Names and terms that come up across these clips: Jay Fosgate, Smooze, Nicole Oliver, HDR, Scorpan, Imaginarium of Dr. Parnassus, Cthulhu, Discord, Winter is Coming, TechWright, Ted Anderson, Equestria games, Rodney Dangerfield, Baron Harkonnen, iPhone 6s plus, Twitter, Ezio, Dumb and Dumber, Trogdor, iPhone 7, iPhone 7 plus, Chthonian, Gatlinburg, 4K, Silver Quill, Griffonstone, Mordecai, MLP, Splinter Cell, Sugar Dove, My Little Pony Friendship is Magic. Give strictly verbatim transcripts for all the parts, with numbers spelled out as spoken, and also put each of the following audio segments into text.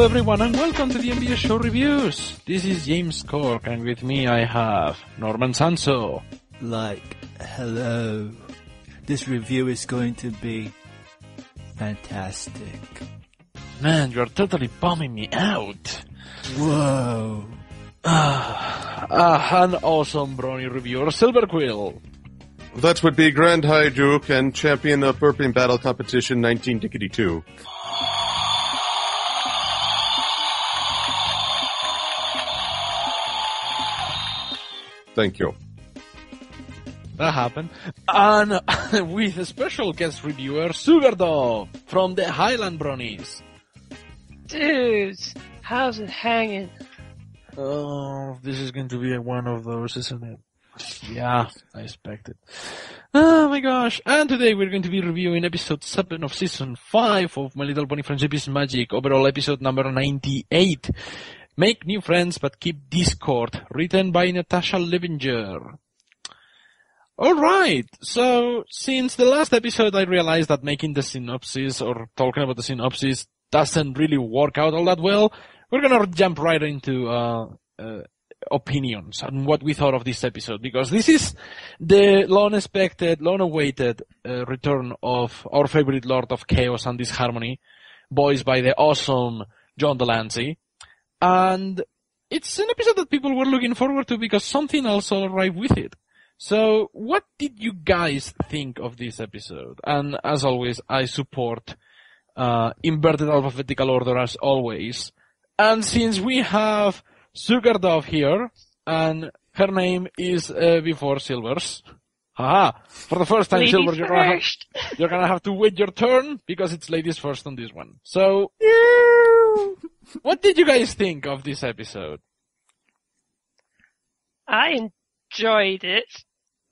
Hello everyone and welcome to the N B S Show Reviews. This is James Corck and with me I have Norman Sanzo. Like, hello. This review is going to be fantastic. Man, you are totally bumming me out. Whoa. Ah, ah, an awesome brony reviewer, Silver Quill. That would be Grand High Duke and champion of burping battle competition nineteen dickety two. Thank you. That happened. And with a special guest reviewer, Sugar Dove, from the Highland Bronies. Dudes, how's it hanging? Oh, this is going to be one of those, isn't it? Yeah, I expected. Oh my gosh. And today we're going to be reviewing episode seven of season five of My Little Pony Friendship is Magic, overall episode number ninety-eight. Make new friends but keep Discord, written by Natasha Levinger. Alright, so since the last episode I realized that making the synopsis or talking about the synopsis doesn't really work out all that well, we're gonna jump right into uh, uh opinions on what we thought of this episode, because this is the long-expected, long-awaited uh, return of our favorite Lord of Chaos and Disharmony, voiced by the awesome John de Lancie. And it's an episode that people were looking forward to because something else arrived with it. So what did you guys think of this episode? And as always, I support uh inverted alphabetical order as always. And since we have Sugar Dove here, and her name is uh, before Silver's. Haha. For the first time, ladies Silver, you're gonna, have, you're gonna have to wait your turn because it's ladies first on this one. So... No. What did you guys think of this episode? I enjoyed it,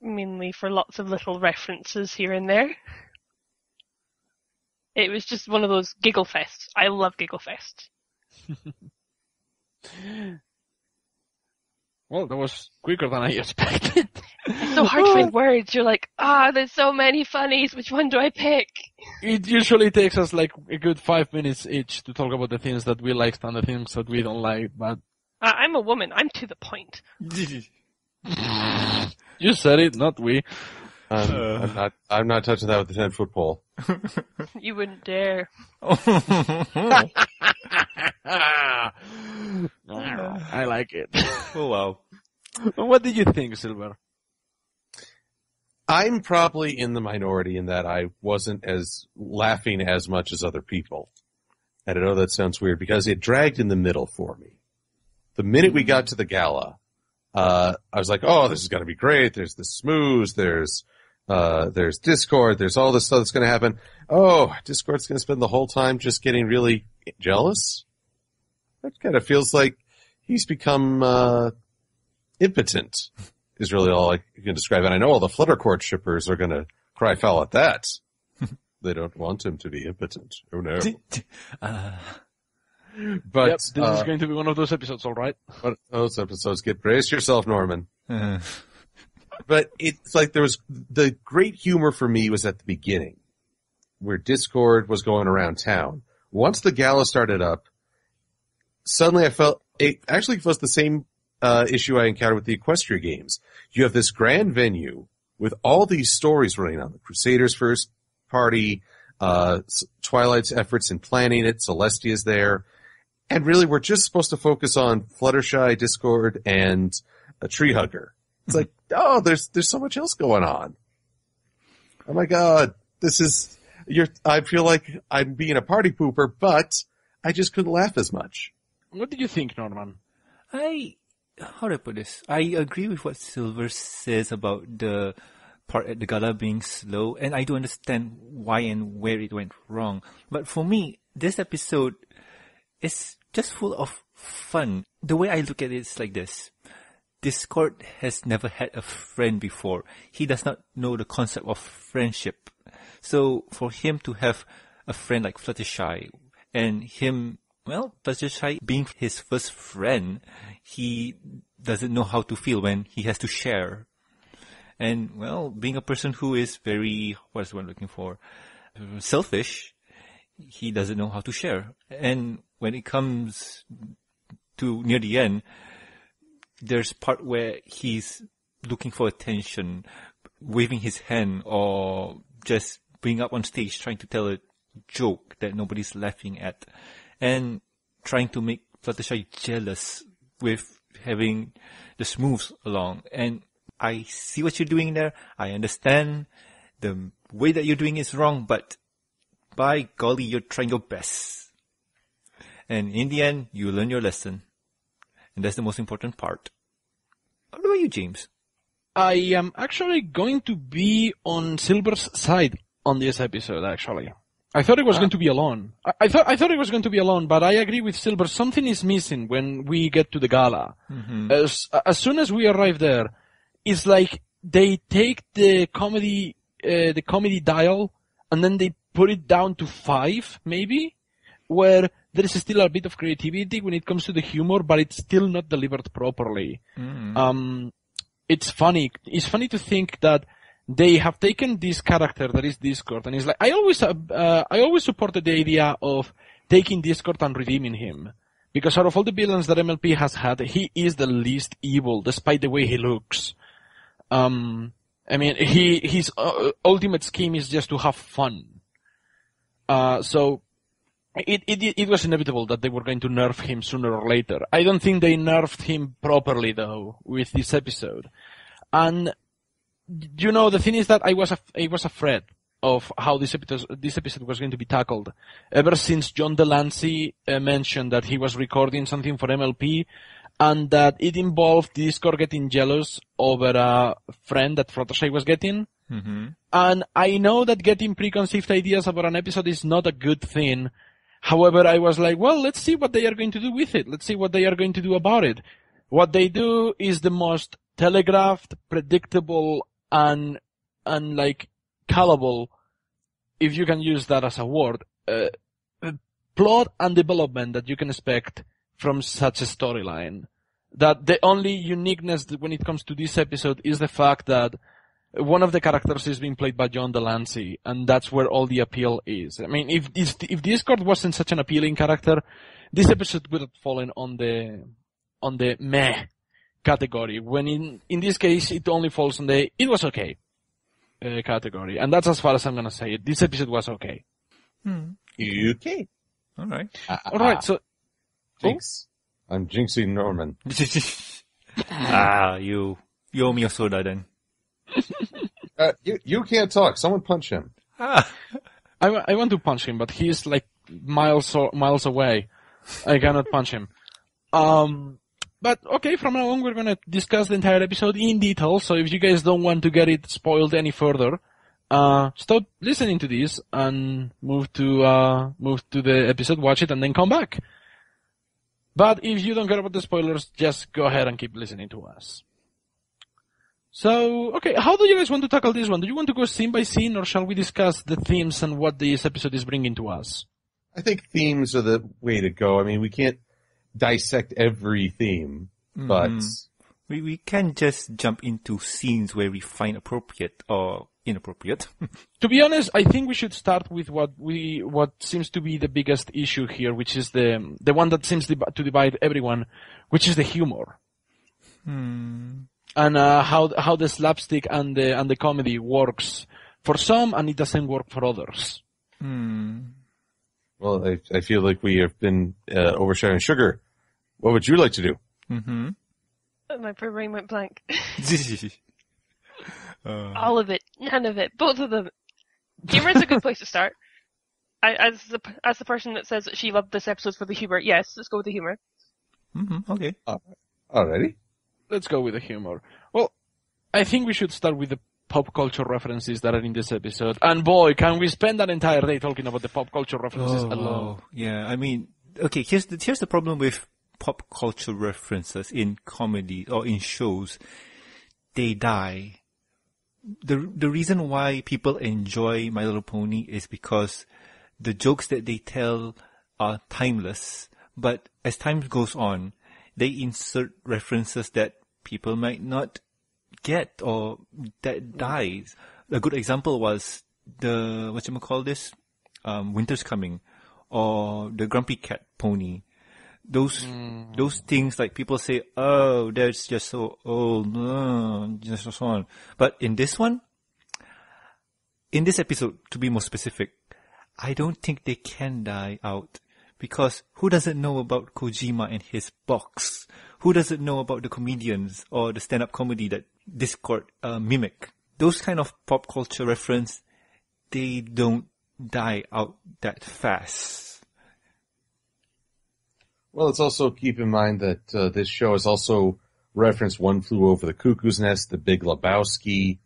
mainly for lots of little references here and there. It was just one of those giggle fests. I love giggle fests. Well, that was quicker than I expected. It's so hard to find words. You're like, ah, oh, there's so many funnies. Which one do I pick? It usually takes us like a good five minutes each to talk about the things that we liked and the things that we don't like. But uh, I'm a woman. I'm to the point. You said it, not we. Um, uh... I'm not. I'm not touching that with a ten foot pole. You wouldn't dare. I like it. Oh wow. What did you think, Silver? I'm probably in the minority in that I wasn't as laughing as much as other people. And I know that sounds weird because it dragged in the middle for me. The minute we got to the gala, uh, I was like, oh, this is going to be great. There's the Smooze. There's, uh, there's Discord. There's all this stuff that's going to happen. Oh, Discord's going to spend the whole time just getting really jealous. That kind of feels like he's become, uh, impotent. Is really all I can describe. And I know all the Fluttercord shippers are going to cry foul at that. They don't want him to be impotent. Oh, no. uh, but yep, this uh, is going to be one of those episodes, all right? One of those episodes. Get brace yourself, Norman. Uh. But it's like there was the great humor for me was at the beginning, where Discord was going around town. Once the gala started up, suddenly I felt it actually was the same Uh, issue I encountered with the Equestria games. You have this grand venue with all these stories running on. The Crusaders' first party, uh, Twilight's efforts in planning it, Celestia's there. And really, we're just supposed to focus on Fluttershy, Discord, and a Treehugger. It's like, oh, there's, there's so much else going on. Oh my god, this is, you're, I feel like I'm being a party pooper, but I just couldn't laugh as much. What did you think, Norman? I, How do I put this? I agree with what Silver says about the part at the gala being slow, and I do understand why and where it went wrong. But for me, this episode is just full of fun. The way I look at it is like this. Discord has never had a friend before. He does not know the concept of friendship. So for him to have a friend like Fluttershy and him... Well, Fluttershy being his first friend, he doesn't know how to feel when he has to share. And, well, being a person who is very, what is the one looking for, selfish, he doesn't know how to share. And when it comes to near the end, there's part where he's looking for attention, waving his hand or just being up on stage trying to tell a joke that nobody's laughing at, and trying to make Fluttershy jealous with having the Smooze along. And I see what you're doing there. I understand the way that you're doing is wrong, but by golly, you're trying your best. And in the end, you learn your lesson. And that's the most important part. What about you, James? I am actually going to be on Silver's side on this episode, actually. I thought it was ah. going to be alone. I, I thought I thought it was going to be alone, but I agree with Silver. Something is missing when we get to the gala. Mm-hmm. As, as soon as we arrive there, it's like they take the comedy uh, the comedy dial and then they put it down to five, maybe, where there is still a bit of creativity when it comes to the humor, but it's still not delivered properly. Mm-hmm. Um, it's funny. It's funny to think that they have taken this character that is Discord, and it's like, I always, uh, uh, I always supported the idea of taking Discord and redeeming him. Because out of all the villains that M L P has had, he is the least evil, despite the way he looks. Um, I mean, he, his uh, ultimate scheme is just to have fun. Uh, so, it, it, it was inevitable that they were going to nerf him sooner or later. I don't think they nerfed him properly, though, with this episode. And, you know, the thing is that I was af- I was afraid of how this episode this episode was going to be tackled. Ever since John de Lancie uh, mentioned that he was recording something for M L P, and that it involved Discord getting jealous over a friend that Fluttershy was getting. Mm-hmm. And I know that getting preconceived ideas about an episode is not a good thing. However, I was like, well, let's see what they are going to do with it. Let's see what they are going to do about it. What they do is the most telegraphed, predictable, and, and like, callable, if you can use that as a word, uh, plot and development that you can expect from such a storyline. That the only uniqueness when it comes to this episode is the fact that one of the characters is being played by John de Lancie, and that's where all the appeal is. I mean, if, if, if Discord wasn't such an appealing character, this episode would have fallen on the, on the meh category, when in, in this case it only falls on the it was okay uh, category. And that's as far as I'm going to say it. This episode was okay. Hmm. Okay. All right. Uh, All right, uh, so... Jinx. Oh? I'm jinxing Norman. ah, you you owe me a soda then. uh, you, you can't talk. Someone punch him. Ah. I, I want to punch him, but he's like miles or, miles away. I cannot punch him. Um... But, okay, from now on, we're going to discuss the entire episode in detail, so if you guys don't want to get it spoiled any further, uh, stop listening to this and move to, uh, move to the episode, watch it, and then come back. But if you don't care about the spoilers, just go ahead and keep listening to us. So, okay, how do you guys want to tackle this one? Do you want to go scene by scene, or shall we discuss the themes and what this episode is bringing to us? I think themes are the way to go. I mean, we can't dissect every theme, but mm. we we can just jump into scenes where we find appropriate or inappropriate. To be honest, I think we should start with what we what seems to be the biggest issue here, which is the the one that seems to divide everyone, which is the humor, mm. and uh, how how the slapstick and the and the comedy works for some, and it doesn't work for others. Mm. Well, I, I feel like we have been uh, overshadowing Sugar. What would you like to do? Mm-hmm. My brain went blank. uh, All of it, none of it, both of them. Humor is a good place to start. I, as the as the person that says that she loved this episode for the humor, yes, let's go with the humor. Mm-hmm. Okay. Uh, Alrighty. Let's go with the humor. Well, I think we should start with the pop culture references that are in this episode. And boy, can we spend an entire day talking about the pop culture references oh, alone. Yeah, I mean, okay, here's the, here's the problem with pop culture references in comedy or in shows. They die. The, the reason why people enjoy My Little Pony is because the jokes that they tell are timeless. But as time goes on, they insert references that people might not get or that dies. A good example was the whatchamacallit this um Winter's Coming, or the Grumpy Cat pony. Those mm. those things, like people say, oh, that's just so old, oh, just so on. But in this one, in this episode, to be more specific, I don't think they can die out. Because who doesn't know about Kojima and his box? Who doesn't know about the comedians or the stand-up comedy that Discord uh, mimic? Those kind of pop culture reference, they don't die out that fast. Well, it's also, keep in mind that uh, this show has also referenced One Flew Over the Cuckoo's Nest, The Big Lebowski.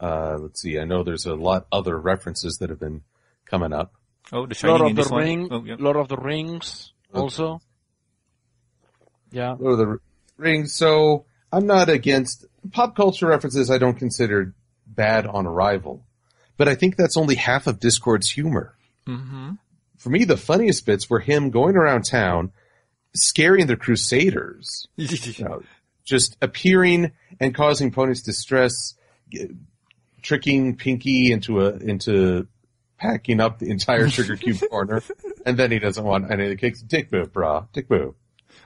Uh, let's see, I know there's a lot other references that have been coming up. Oh, The Shining, Lord of the Ring, oh, yeah. Lord of the Rings, okay. Also. Yeah. Lord of the Rings, so I'm not against... Pop culture references I don't consider bad on arrival, but I think that's only half of Discord's humor. Mm-hmm. For me, the funniest bits were him going around town, scaring the Crusaders, you know, just appearing and causing ponies distress, tricking Pinky into a into packing up the entire Sugar Cube corner, and then he doesn't want any of the cakes. Dick move, brah, dick move.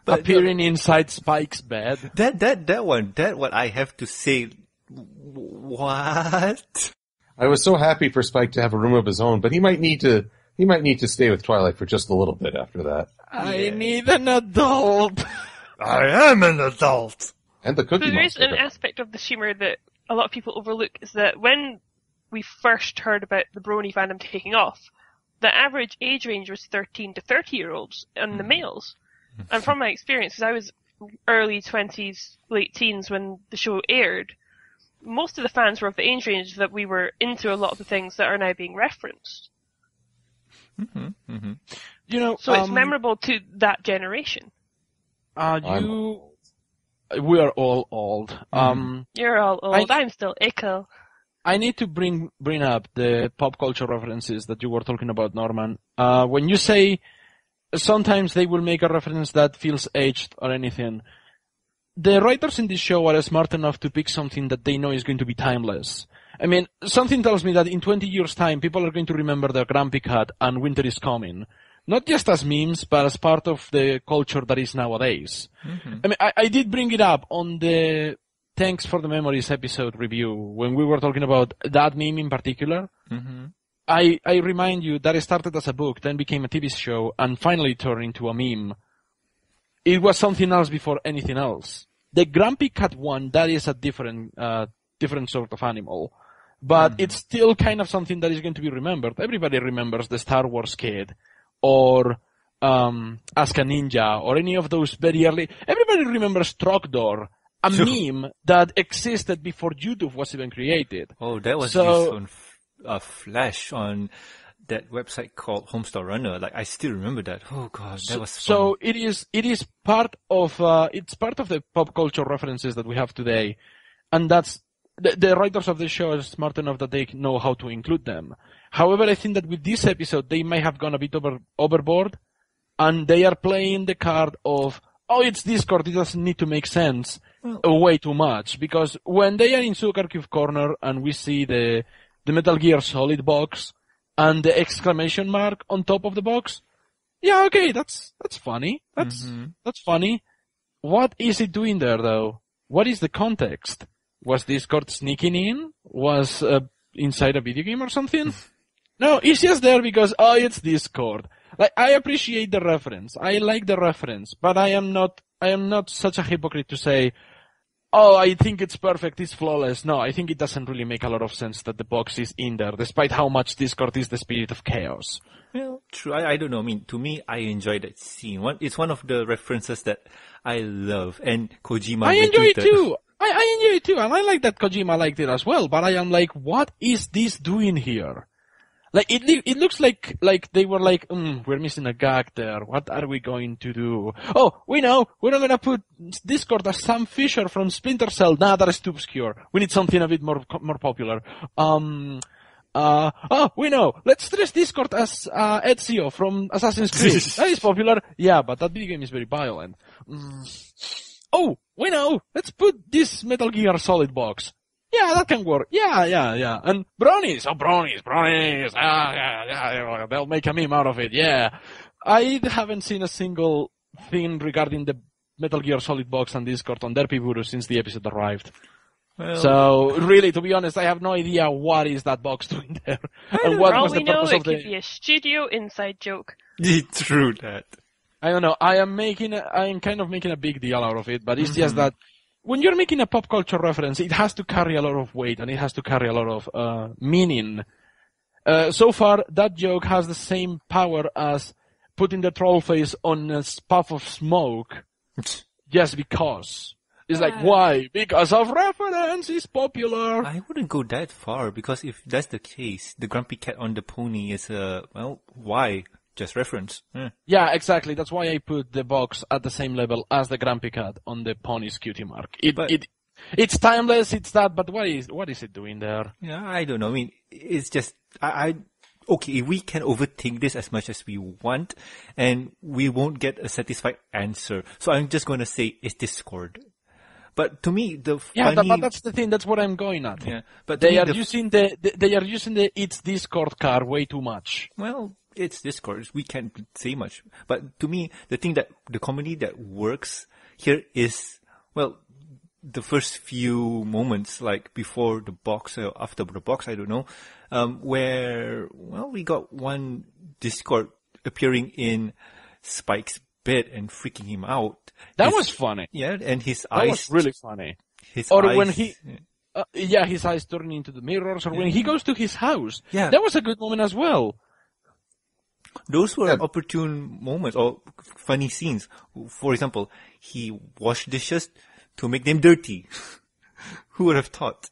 But appearing no, inside Spike's bed. That that that one, that what I have to say. What? I was so happy for Spike to have a room of his own, but he might need to. He might need to stay with Twilight for just a little bit after that. I yeah. need an adult. I am an adult. And the cookie. But there monster. Is an aspect of the humor that a lot of people overlook is that when we first heard about the Brony fandom taking off, the average age range was thirteen to thirty year olds and the males. And from my experience, because I was early twenties, late teens when the show aired, most of the fans were of the age range that we were into a lot of the things that are now being referenced. Mm-hmm, mm-hmm. You know, so um, it's memorable to that generation. Are you? I'm... We are all old. Mm-hmm. Um, You're all old. I... I'm still ickle. I need to bring bring up the pop culture references that you were talking about, Norman. Uh, when you say sometimes they will make a reference that feels aged or anything, the writers in this show are smart enough to pick something that they know is going to be timeless. I mean, something tells me that in twenty years' time, people are going to remember the Grumpy Cat and Winter is Coming. Not just as memes, but as part of the culture that is nowadays. Mm-hmm. I mean, I, I did bring it up on the Thanks for the Memories episode review, when we were talking about that meme in particular. Mm-hmm. I, I remind you that it started as a book, then became a T V show, and finally turned into a meme. It was something else before anything else. The Grumpy Cat one, that is a different, uh, different sort of animal. But mm-hmm. it's still kind of something that is going to be remembered. Everybody remembers the Star Wars kid or um, Ask a Ninja or any of those very early... Everybody remembers Trogdor, a meme that existed before YouTube was even created. Oh, that was so, used on a uh, Flash on that website called Homestar Runner. Like, I still remember that. Oh, God, that was fun. So it is, it is part of, uh, it's part of the pop culture references that we have today. And that's... The, the writers of the show are smart enough that they know how to include them. However, I think that with this episode, they may have gone a bit over, overboard, and they are playing the card of, oh, it's Discord, it doesn't need to make sense, mm. way too much. Because when they are in Sugar Cube Corner and we see the, the Metal Gear Solid box and the exclamation mark on top of the box, yeah, okay, that's that's funny. That's mm-hmm. that's funny. What is it doing there, though? What is the context? Was Discord sneaking in? Was uh, inside a video game or something? No, it's just there because, oh, it's Discord. Like, I appreciate the reference. I like the reference. But I am not I am not such a hypocrite to say, oh, I think it's perfect, it's flawless. No, I think it doesn't really make a lot of sense that the box is in there, despite how much Discord is the spirit of chaos. Well, true. I, I don't know. I mean, to me, I enjoy that scene. One, it's one of the references that I love. And Kojima... I enjoy it too! I, I enjoy it too, and I like that Kojima liked it as well, but I am like, what is this doing here? Like, it it looks like, like they were like, mm, we're missing a gag there, what are we going to do? Oh, we know, we're not gonna put Discord as Sam Fisher from Splinter Cell, nah, that is too obscure, we need something a bit more, more popular. Um, uh, oh, we know, let's dress Discord as, uh, Ezio from Assassin's Creed, that is popular, yeah, but that video game is very violent. Mm. Oh, we know, let's put this Metal Gear Solid box. Yeah, that can work. Yeah, yeah, yeah. And bronies, oh, bronies, bronies. Ah, yeah, yeah. They'll make a meme out of it. Yeah. I haven't seen a single thing regarding the Metal Gear Solid box and Discord on their Pivuru since the episode arrived. Well, so, really, to be honest, I have no idea what is that box doing there. And what was the purpose of the... For all we know, it could be a studio inside joke. True that. I don't know. I am making, a, I am kind of making a big deal out of it, but it's mm-hmm. just that when you're making a pop culture reference, it has to carry a lot of weight and it has to carry a lot of uh, meaning. Uh, so far, that joke has the same power as putting the troll face on a puff of smoke just because. It's like, why? Because of reference, it's popular. I wouldn't go that far, because if that's the case, the grumpy cat on the pony is a, uh, well, why? Just reference. Yeah. yeah, exactly. That's why I put the box at the same level as the grumpy cat on the pony's cutie mark. It, but, it, it's timeless, it's that, but what is what is it doing there? Yeah, I don't know. I mean, it's just, I, I okay, we can overthink this as much as we want, and we won't get a satisfied answer. So I'm just going to say, it's Discord. But to me, the yeah, funny... but that's the thing. That's what I'm going at. Yeah, but they me, are the... using the they are using the it's Discord card way too much. Well, it's Discord. We can't say much. But to me, the thing that the comedy that works here is well, the first few moments, like before the box or after the box, I don't know, um, where well, we got one Discord appearing in Spike's bed and freaking him out. That his, was funny. Yeah, and his that eyes... That was really funny. His or eyes, when he... Yeah. Uh, yeah, his eyes turning into the mirrors, or yeah. when he goes to his house. Yeah. That was a good moment as well. Those were yeah. opportune moments, or funny scenes. For example, he washed dishes to make them dirty. Who would have thought?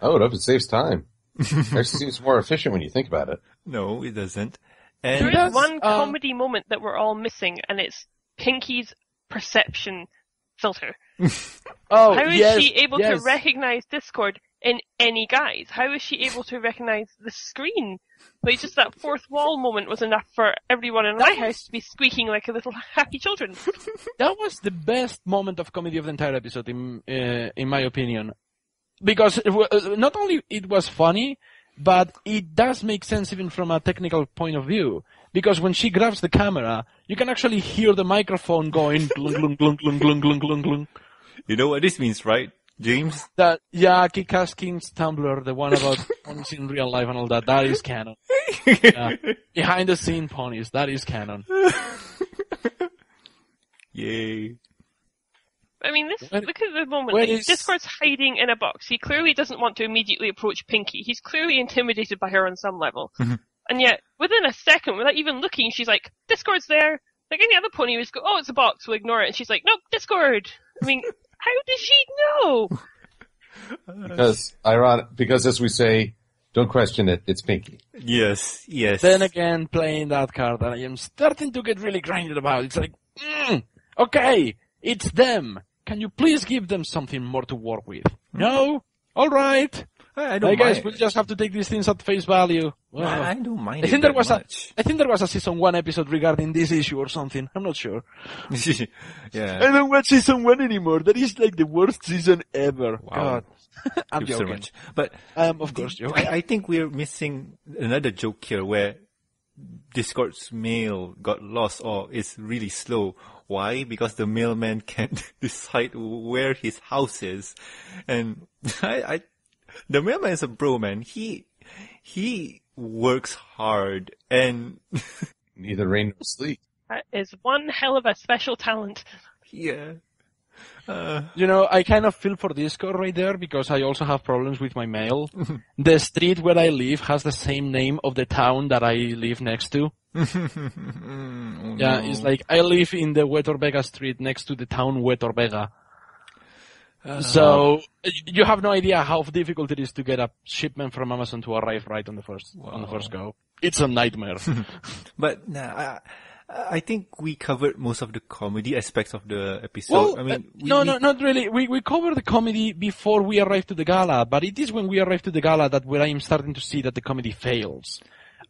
I would have. It saves time. It actually seems more efficient when you think about it. No, it doesn't. And there is one uh, comedy moment that we're all missing, and it's Pinky's perception filter. Oh, How is yes, she able yes. to recognize Discord in any guise? How is she able to recognize the screen? Like, just that fourth wall moment was enough for everyone in that my was... house to be squeaking like a little happy children. That was the best moment of comedy of the entire episode, in uh, in my opinion. Because it was, not only it was funny, but it does make sense even from a technical point of view. Because when she grabs the camera, you can actually hear the microphone going glung, glung, glung, glung, glung, glung, glung, glung. You know what this means, right, James? That, yeah, Kick-Ass King's Tumblr, the one about ponies in real life and all that, that is canon. Yeah. Behind the scene ponies, that is canon. Yay. I mean, this. Where, look at the moment. Like, is... Discord's hiding in a box. He clearly doesn't want to immediately approach Pinky. He's clearly intimidated by her on some level. Mm-hmm. And yet, within a second, without even looking, she's like, Discord's there. Like, any other pony would just go, oh, it's a box, we'll ignore it. And she's like, nope, Discord. I mean, how does she know? Because, ironic, because as we say, don't question it, it's Pinky. Yes, yes. Then again, playing that card that I am starting to get really grinded about. It's like, mm, okay, it's them. Can you please give them something more to work with? Mm-hmm. No? All right. I don't I guess mind. We'll just have to take these things at face value. Wow. I, I don't mind I think it there was much. A, I think there was a season one episode regarding this issue or something. I'm not sure. Yeah. I don't watch season one anymore. That is like the worst season ever. Wow. God. I'm joking. So much. But um, of course, the, I, I think we're missing another joke here where Discord's mail got lost or is really slow. Why? Because the mailman can't decide where his house is. And I... I The mailman is a bro, man. He, he works hard and... Neither rain nor sleep. That is one hell of a special talent. Yeah. Uh... You know, I kind of feel for Discord right there because I also have problems with my mail. The street where I live has the same name of the town that I live next to. Oh, yeah, no. It's like I live in the Wetorbega street next to the town Wetorbega. Uh, so you have no idea how difficult it is to get a shipment from Amazon to arrive right on the first wow. on the first go. It's a nightmare. But nah, I, I think we covered most of the comedy aspects of the episode. Well, I mean, we, no, we... no, not really. We we covered the comedy before we arrived to the gala, but it is when we arrive to the gala that where I am starting to see that the comedy fails,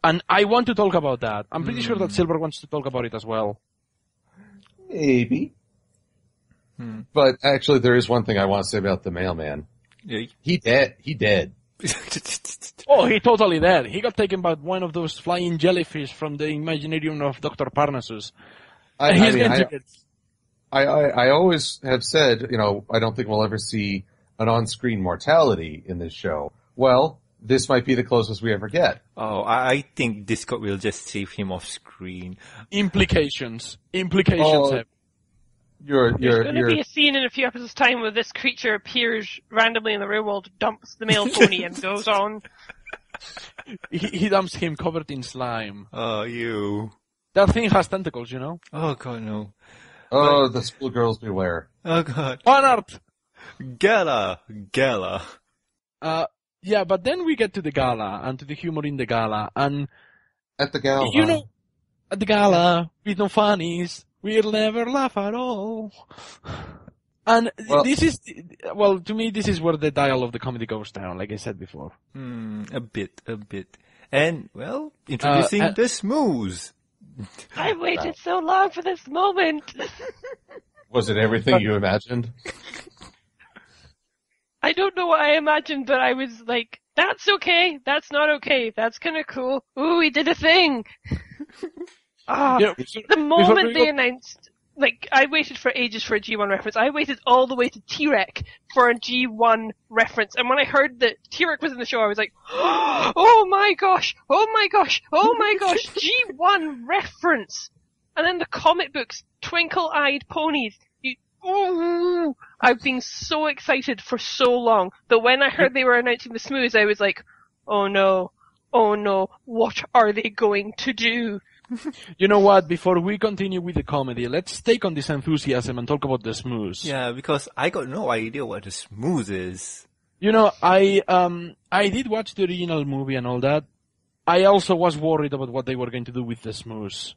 and I want to talk about that. I'm pretty mm. sure that Silver wants to talk about it as well. Maybe. Hmm. But actually, there is one thing I want to say about the mailman. He dead. He dead. Oh, he totally dead. He got taken by one of those flying jellyfish from the Imaginarium of Doctor Parnassus. I, and he's I, mean, I, I, I, I always have said, you know, I don't think we'll ever see an on-screen mortality in this show. Well, this might be the closest we ever get. Oh, I think Discord will just save him off screen. Implications. Implications oh, have. You're, you're, There's going you're... to be a scene in a few episodes' time where this creature appears randomly in the real world, dumps the male pony, and goes on. He, he dumps him covered in slime. Oh, you. That thing has tentacles, you know? Oh, God, no. Oh, but... the schoolgirls beware. Oh, God. One art! Gala! Gala. Uh, yeah, but then we get to the gala, and to the humor in the gala, and... At the gala. You know, at the gala, with no funnies. We'll never laugh at all. And well, this is, well, to me, this is where the dial of the comedy goes down, like I said before. Hmm, a bit, a bit. And, well, introducing uh, uh, the Smooze. I waited so long for this moment. Was it everything you imagined? I don't know what I imagined, but I was like, that's okay, that's not okay, that's kind of cool. Ooh, we did a thing. Ah, oh, you know, the moment they announced, like, I waited for ages for a G one reference. I waited all the way to Tirek for a G one reference. And when I heard that Tirek was in the show, I was like, oh my gosh, oh my gosh, oh my gosh, G one reference. And then the comic books, Twinkle-Eyed Ponies. You, ooh, I've been so excited for so long that when I heard they were announcing the Smooze, I was like, oh no, oh no, what are they going to do? You know what, before we continue with the comedy, let's take on this enthusiasm and talk about the Smooze. Yeah, because I got no idea what the Smooze is. You know, I um I did watch the original movie and all that. I also was worried about what they were going to do with the Smooze.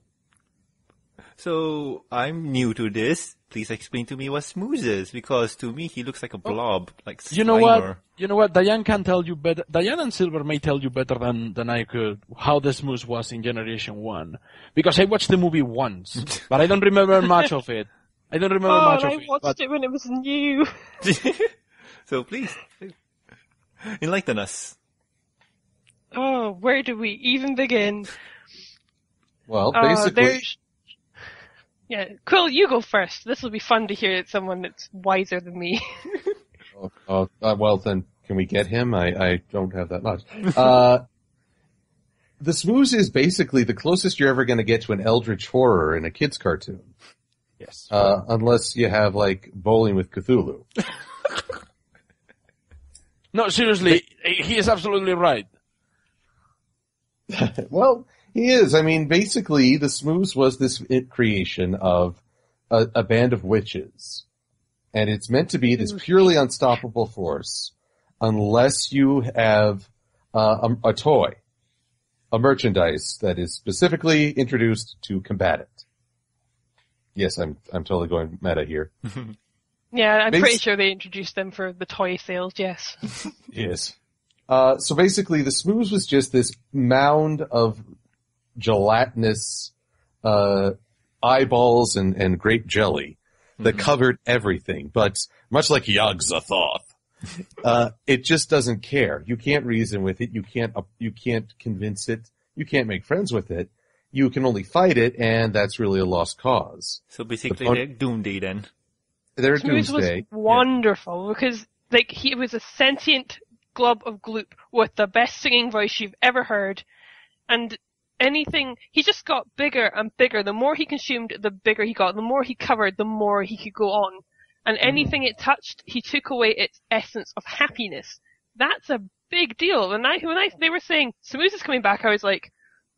So, I'm new to this. Please explain to me what Smooze is, because to me he looks like a blob, oh, like Slimer. You know what? You know what? Diane can tell you better. Diane and Silver may tell you better than than I could how the Smooze was in Generation One, because I watched the movie once, but I don't remember much of it. I don't remember oh, much of I it. I watched but... it when it was new. So please, enlighten us. Oh, where do we even begin? Well, basically. Uh, Yeah, Quill, you go first. This will be fun to hear someone that's wiser than me. oh, oh, uh, well, then, can we get him? I, I don't have that much. Uh, the Smooze is basically the closest you're ever going to get to an eldritch horror in a kid's cartoon. Yes. Uh, unless you have, like, Bowling with Cthulhu. No, seriously, he is absolutely right. Well... He is. I mean, basically, the Smooze was this creation of a, a band of witches. And it's meant to be this purely unstoppable force unless you have uh, a, a toy, a merchandise that is specifically introduced to combat it. Yes, I'm I'm totally going meta here. Yeah, I'm Bas- pretty sure they introduced them for the toy sales, yes. Yes. Uh, so basically, the Smooze was just this mound of gelatinous uh eyeballs and, and grape jelly that mm-hmm. covered everything. But much like Yog-Sothoth, uh it just doesn't care. You can't reason with it. You can't uh, you can't convince it. You can't make friends with it. You can only fight it, and that's really a lost cause. So basically, the pon- they're Doomsday then. They're Smooze Doomsday. Was wonderful, yeah. Because like he was a sentient glob of gloop with the best singing voice you've ever heard, and anything, he just got bigger and bigger. The more he consumed, the bigger he got. The more he covered, the more he could go on. And anything it touched, he took away its essence of happiness. That's a big deal. And I, when I, they were saying Smooze is coming back, I was like,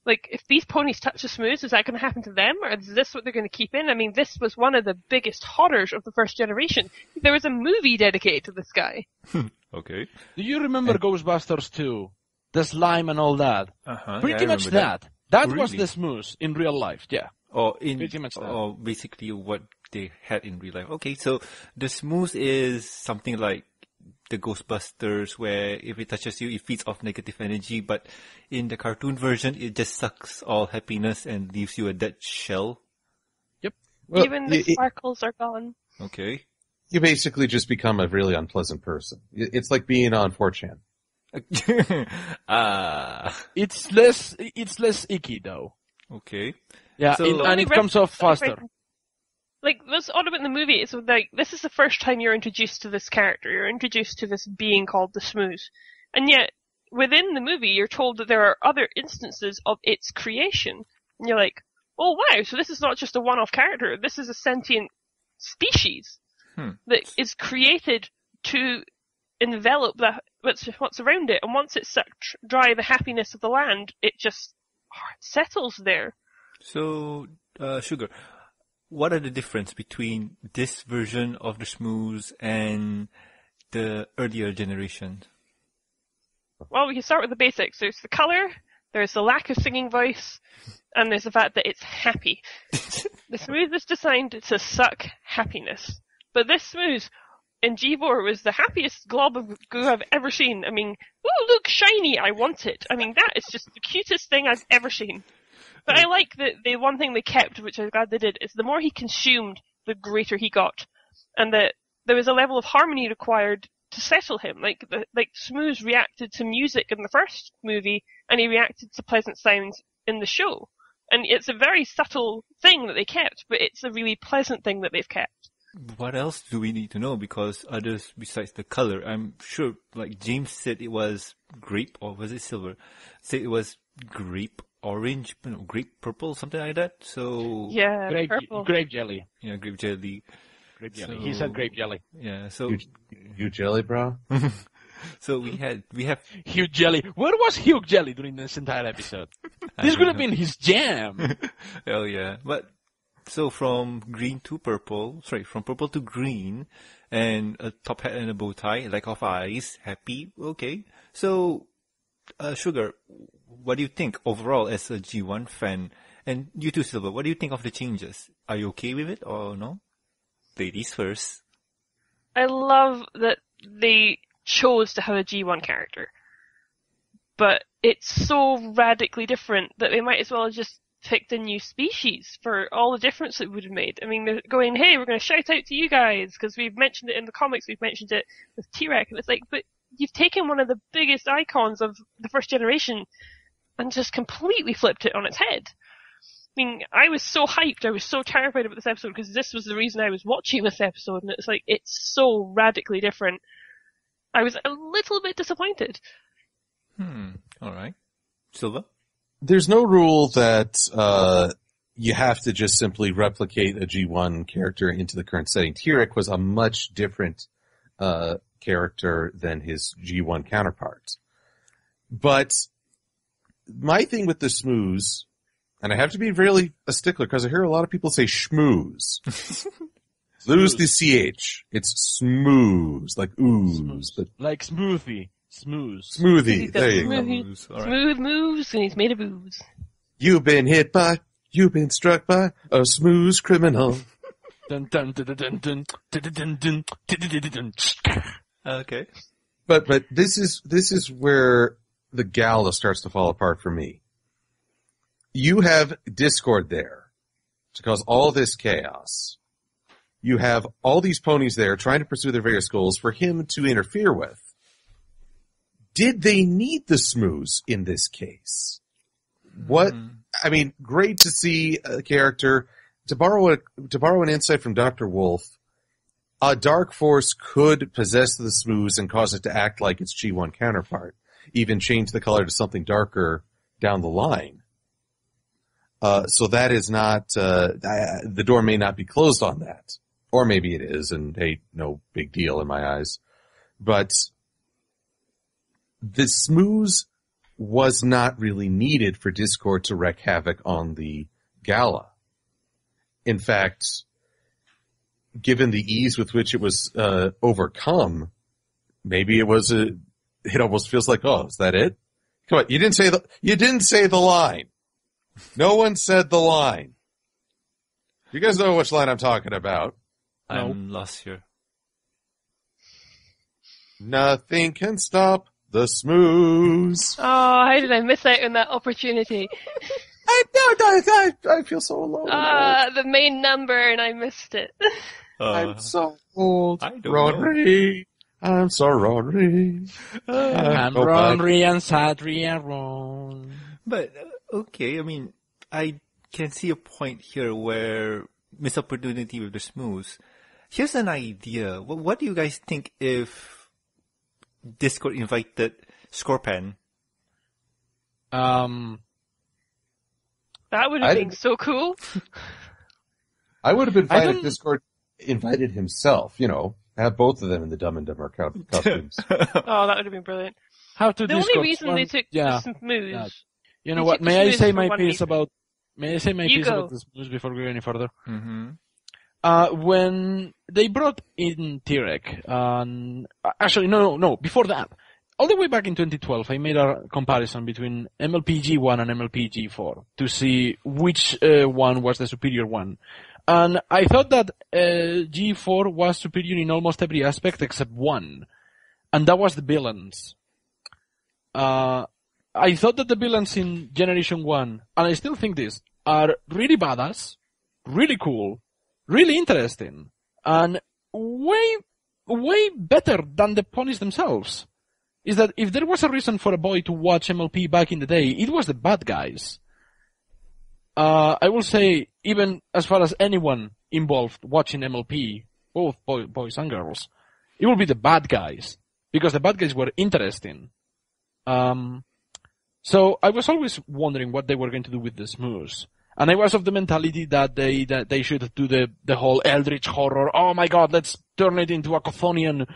like, if these ponies touch the Smooze, is that going to happen to them? Or is this what they're going to keep in? I mean, this was one of the biggest horrors of the first generation. There was a movie dedicated to this guy. Okay. Do you remember and- Ghostbusters two? The slime and all that. Uh-huh. Pretty yeah, much that. That, that really? Was the Smooze in real life, yeah. Or in, pretty much that. Or basically what they had in real life. Okay, so the Smooze is something like the Ghostbusters, where if it touches you, it feeds off negative energy, but in the cartoon version, it just sucks all happiness and leaves you a dead shell. Yep. Well, Even the it, sparkles it, are gone. Okay. You basically just become a really unpleasant person. It's like being on four chan. uh, it's less, it's less icky though. Okay. Yeah, so, it, and it comes off faster. Like, that's odd about the movie. It's like, this is the first time you're introduced to this character. You're introduced to this being called the Smooze. And yet, within the movie, you're told that there are other instances of its creation. And you're like, oh wow, so this is not just a one-off character. This is a sentient species hmm. that is created to envelop the, what's, what's around it. And once it's sucked dry the happiness of the land, it just oh, it settles there. So, uh, Sugar... what are the difference between this version of the Smooze and the earlier generation? Well, we can start with the basics. There's the color, there's the lack of singing voice, and there's the fact that it's happy. The Smooze is designed to suck happiness. But this Smooze in G four was the happiest glob of goo I've ever seen. I mean, ooh, look, shiny, I want it. I mean, that is just the cutest thing I've ever seen. But I like that the one thing they kept, which I'm glad they did, is the more he consumed, the greater he got. And that there was a level of harmony required to settle him. Like, the, like Smooze reacted to music in the first movie, and he reacted to pleasant sounds in the show. And it's a very subtle thing that they kept, but it's a really pleasant thing that they've kept. What else do we need to know? Because others besides the color, I'm sure, like James said it was grape, or was it silver? Said it was grape. Orange, you know, grape purple, something like that. So yeah, grape, purple. grape jelly. Yeah, grape jelly. Grape jelly. So, he said grape jelly. Yeah. So Hugh, Hugh Jelly, bro. So we had we have Hugh Jelly. Where was Hugh Jelly during this entire episode? This could have been his jam. Hell yeah! But so from green to purple, sorry, from purple to green, and a top hat and a bow tie, lack of eyes, happy. Okay. So, uh, Sugar. What do you think overall as a G one fan? And you too, Silver, what do you think of the changes? Are you okay with it or no? Ladies first. I love that they chose to have a G one character. But it's so radically different that they might as well have just picked a new species for all the difference it would have made. I mean, they're going, hey, we're going to shout out to you guys because we've mentioned it in the comics, we've mentioned it with Tirek. And it's like, but you've taken one of the biggest icons of the first generation and just completely flipped it on its head. I mean, I was so hyped, I was so terrified about this episode because this was the reason I was watching this episode, and it's like, it's so radically different. I was a little bit disappointed. Hmm, alright. Silva? There's no rule that uh you have to just simply replicate a G one character into the current setting. Tirek was a much different uh character than his G one counterpart. But my thing with the Smooze, and I have to be really a stickler because I hear a lot of people say schmooze. Lose the C H. It's smooze, like ooze. Smooze. But like smoothie. Smooze. Smoothie. There you smoothie. go. Smooth, smooth right. moves and he's made of ooze. You've been hit by, you've been struck by a smooze criminal. Dun dun dun dun dun dun dun dun. Okay. But, but this is, this is where the gala starts to fall apart for me. You have Discord there to cause all this chaos. You have all these ponies there trying to pursue their various goals for him to interfere with. Did they need the Smooze in this case? What, mm. I mean, great to see a character. To borrow a, to borrow an insight from Doctor Wolf, a dark force could possess the Smooze and cause it to act like its G one counterpart, even change the color to something darker down the line. Uh, so that is not, uh, I, the door may not be closed on that. Or maybe it is, and hey, no big deal in my eyes. But the Smooze was not really needed for Discord to wreak havoc on the gala. In fact, given the ease with which it was uh, overcome, maybe it was a, it almost feels like, oh, is that it? Come on, you didn't say the, you didn't say the line. No one said the line. You guys know which line I'm talking about. I'm no. lost here. Nothing can stop the Smooze. Oh, how did I miss out on that opportunity? I, no, no, I, I feel so alone. Ah, uh, the main number, and I missed it. Uh, I'm so old. I don't Rodri. Know. I'm so Rodri. Uh, I'm oh, Rodri and Sadri and Ron. But, okay, I mean, I can see a point here where missed opportunity with the Smooze. Here's an idea. What, what do you guys think if Discord invited Scorpan? Um, that would have been so cool. I would have invited if Discord invited himself, you know, have both of them in the Dumb and Dumber costumes. Oh, that would have been brilliant. How to the Discord only reason one, they took yeah, the Smooze. Yeah. You know they what? May I say my piece reason. about? May I say my you piece go. about the Smooze before we go any further? Mm-hmm. Uh, when they brought in Tirek, um, actually, no, no, no, before that, all the way back in twenty twelve, I made a comparison between M L P G one and M L P G four to see which uh, one was the superior one. And I thought that uh, G four was superior in almost every aspect except one, and that was the villains. Uh, I thought that the villains in Generation one, and I still think this, are really badass, really cool, really interesting, and way, way better than the ponies themselves. Is that if there was a reason for a boy to watch M L P back in the day, it was the bad guys. Uh, I will say, even as far as anyone involved watching M L P, both boy, boys and girls, it will be the bad guys, because the bad guys were interesting. Um, so I was always wondering what they were going to do with the Smooze. And I was of the mentality that they that they should do the, the whole Eldritch horror. Oh my god, let's turn it into a Chthonian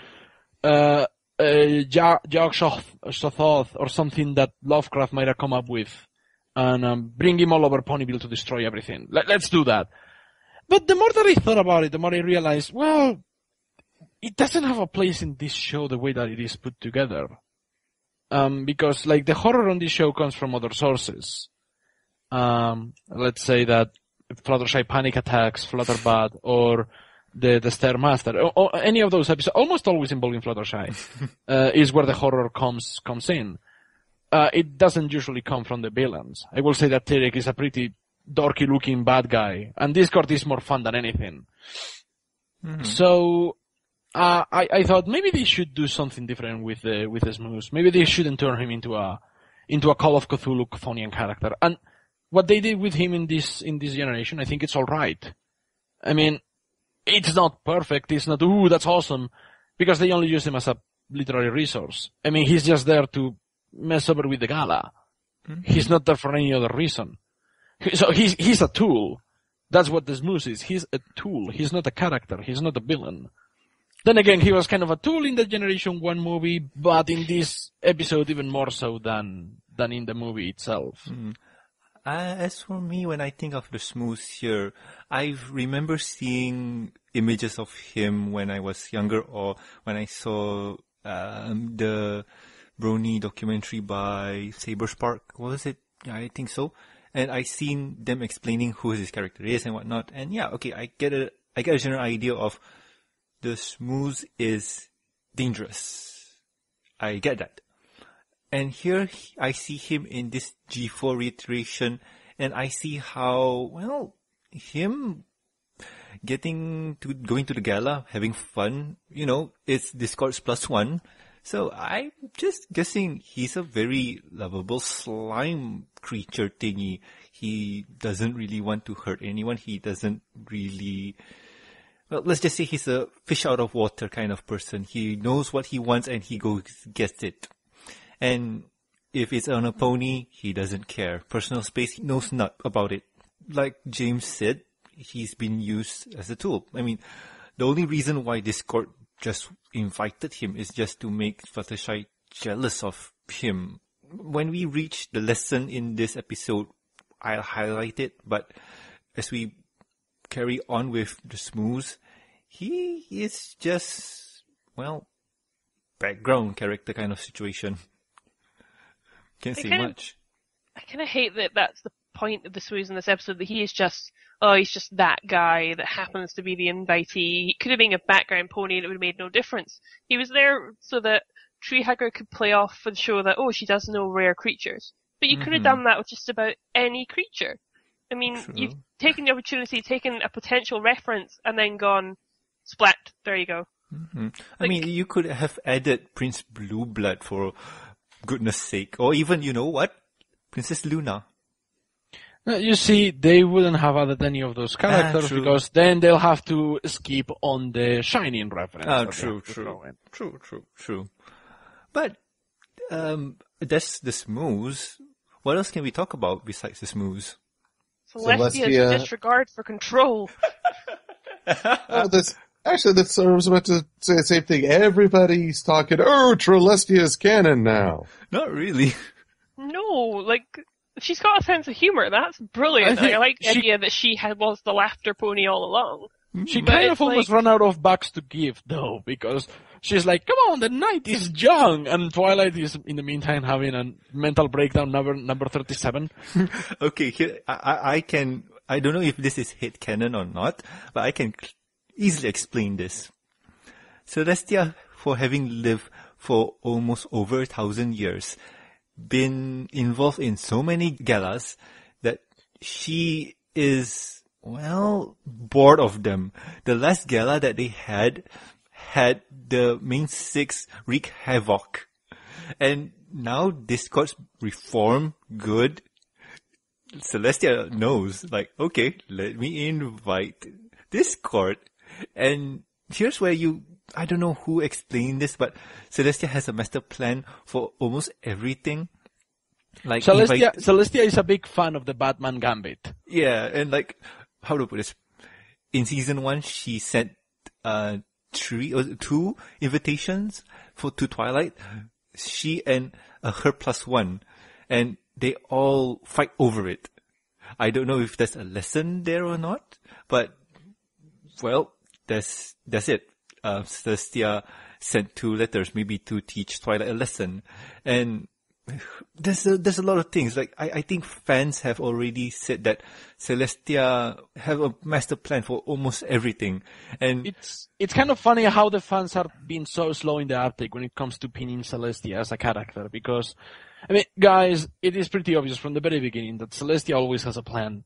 uh, uh, Yog-Sothoth or something that Lovecraft might have come up with. And um, bring him all over Ponyville to destroy everything. Let, let's do that. But the more that I thought about it, the more I realized, well, it doesn't have a place in this show the way that it is put together. Um, because, like, the horror on this show comes from other sources. Um, let's say that Fluttershy Panic Attacks, Flutterbat, or the, the Stairmaster, or, or any of those episodes, almost always involving Fluttershy, uh, is where the horror comes, comes in. Uh, it doesn't usually come from the villains. I will say that Tirek is a pretty dorky looking bad guy, and Discord is more fun than anything. Mm-hmm. So, uh, I, I thought maybe they should do something different with the, with the Smooze. Maybe they shouldn't turn him into a, into a Call of Cthulhu Cthonian character. And, what they did with him in this in this generation, I think it's all right. I mean, it's not perfect. It's not, ooh, that's awesome, because they only use him as a literary resource. I mean, he's just there to mess over with the gala. Mm-hmm. He's not there for any other reason. So he's he's a tool. That's what the Smooze is. He's a tool. He's not a character. He's not a villain. Then again, he was kind of a tool in the Generation one movie, but in this episode even more so than than in the movie itself. Mm-hmm. As for me, when I think of the Smooze here, I remember seeing images of him when I was younger, or when I saw um, the Brony documentary by Saberspark. Was it? Yeah, I think so. And I seen them explaining who his character is and whatnot. And yeah, okay, I get a I get a general idea of the Smooze is dangerous. I get that. And here I see him in this G four reiteration, and I see how, well, him getting to, going to the gala, having fun, you know, it's Discord's plus one. So I'm just guessing he's a very lovable slime creature thingy. He doesn't really want to hurt anyone. He doesn't really, well, let's just say he's a fish out of water kind of person. He knows what he wants and he goes, gets it. And if it's on a pony, he doesn't care. Personal space, he knows not about it. Like James said, he's been used as a tool. I mean, the only reason why Discord just invited him is just to make Fluttershy jealous of him. When we reach the lesson in this episode, I'll highlight it. But as we carry on with the Smooze, he is just, well, background character kind of situation. Can't say much. I kind of hate that that's the point of the Smooze in this episode, that he is just, oh, he's just that guy that happens to be the invitee. He could have been a background pony and it would have made no difference. He was there so that Treehugger could play off for the show that, oh, she does know rare creatures. But you mm-hmm. could have done that with just about any creature. I mean, True. You've taken the opportunity, taken a potential reference, and then gone, Splat. There you go. Mm-hmm. I like, mean, you could have added Prince Blue Blood for goodness sake. Or even, you know what? Princess Luna. You see, they wouldn't have added any of those characters ah, because then they'll have to skip on the Shining reference. Ah, true, true. True, true, true. But um, that's the Smooze. What else can we talk about besides the Smooze? Celestia's disregard for control. oh, that's, actually, that's, I was about to say the same thing. Everybody's talking, oh, Celestia's canon now. Not really. No, like... She's got a sense of humor. That's brilliant. I, I like the she, idea that she had, was the laughter pony all along. She but kind of almost like... run out of bucks to give, though, because she's like, come on, the night is young. And Twilight is, in the meantime, having a mental breakdown number number thirty-seven. Okay, here, I, I can... I don't know if this is headcanon or not, but I can easily explain this. Celestia, for having lived for almost over a thousand years... been involved in so many galas that she is, well, bored of them. The last gala that they had, had the main six wreak havoc. And now Discord's reform good. Celestia knows, like, okay, let me invite Discord. And here's where you... I don't know who explained this, but Celestia has a master plan for almost everything. Like Celestia, I... Celestia is a big fan of the Batman Gambit. Yeah, and like, how do I put this? In season one, she sent uh, three or two invitations for to Twilight. She and uh, her plus one, and they all fight over it. I don't know if there's a lesson there or not, but well, that's that's it. Uh, Celestia sent two letters, maybe to teach Twilight a lesson. And there's a, there's a lot of things. Like, I, I think fans have already said that Celestia have a master plan for almost everything. And it's, it's kind of funny how the fans are being so slow in the Arctic when it comes to pinning Celestia as a character. Because, I mean, guys, it is pretty obvious from the very beginning that Celestia always has a plan.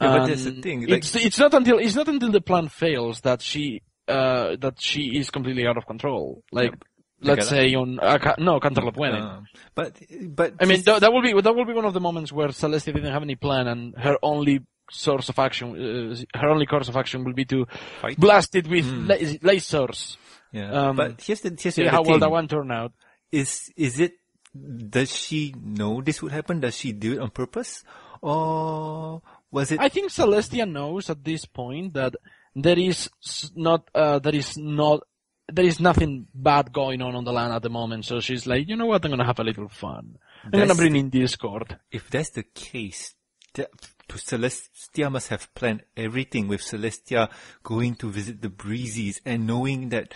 Yeah, um, but that's the thing. Like, it's, it's not until, it's not until the plan fails that she, Uh, that she is completely out of control. Like, yeah, let's say on uh, no Canterlopuene. Uh, but but I mean th- that will be that will be one of the moments where Celestia didn't have any plan, and her only source of action, uh, her only course of action, will be to fight. Blast it with mm. la- lasers. Yeah. Um, but here's the here's the how thing. Will that one turn out? Is is it? Does she know this would happen? Does she do it on purpose, or was it? I think Celestia knows at this point that. There is not, uh, there is not, there is nothing bad going on on the land at the moment. So she's like, you know what? I'm gonna have a little fun. I'm that's gonna bring the, in Discord. If that's the case, that, to Celestia must have planned everything with Celestia going to visit the Breezes and knowing that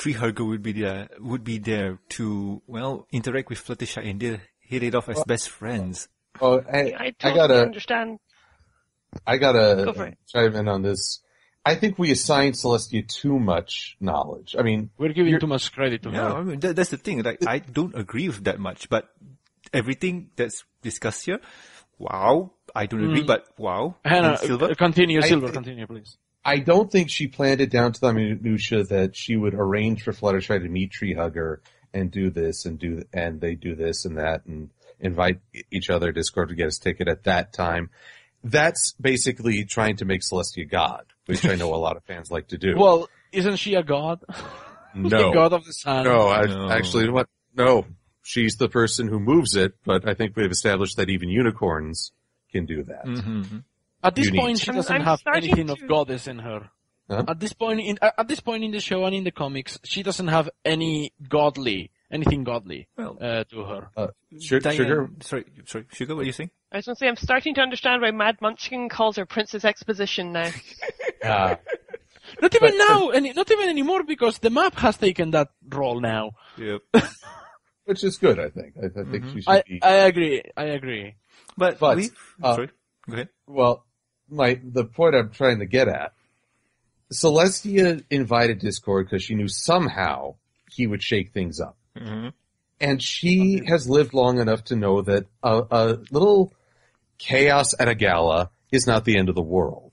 Treehugger would be there, would be there to, well, interact with Fluttershy and they'll hit it off as well, best friends. Oh, I, I, totally I gotta understand. I gotta Go chime in on this. I think we assign Celestia too much knowledge. I mean, we're giving too much credit to her. Yeah, I mean, that, that's the thing. Like, I don't agree with that much, but everything that's discussed here, wow, I don't agree, mm. but wow. Hannah, Silver? continue, Silver, I, continue, please. I don't think she planned it down to the minutia that she would arrange for Fluttershy to meet Treehugger and do this and do and they do this and that and invite each other to Discord to get his ticket at that time. That's basically trying to make Celestia God, which I know a lot of fans like to do. Well, isn't she a god? No. The god of the sun. No, I, no, actually, what? No. She's the person who moves it, but I think we've established that even unicorns can do that. Mm-hmm. At this Unique. point, she doesn't I'm, I'm have anything to... of goddess in her. Huh? At this point, in, at this point in the show and in the comics, she doesn't have any godly, anything godly well, uh, to her. Uh, Sugar, Diane, Sugar, sorry, sorry, Sugar, what do you think? I was going to say, I'm starting to understand why Mad Munchkin calls her Princess Exposition now. Uh, not even but, now, and not even anymore, because the map has taken that role now. Yep. Which is good, I think. I, I mm-hmm. think she should I, be. I agree. I agree. But, but we, uh, sorry. Go ahead. Well, my the point I'm trying to get at: Celestia invited Discord because she knew somehow he would shake things up, mm-hmm. and she okay. has lived long enough to know that a, a little chaos at a gala is not the end of the world.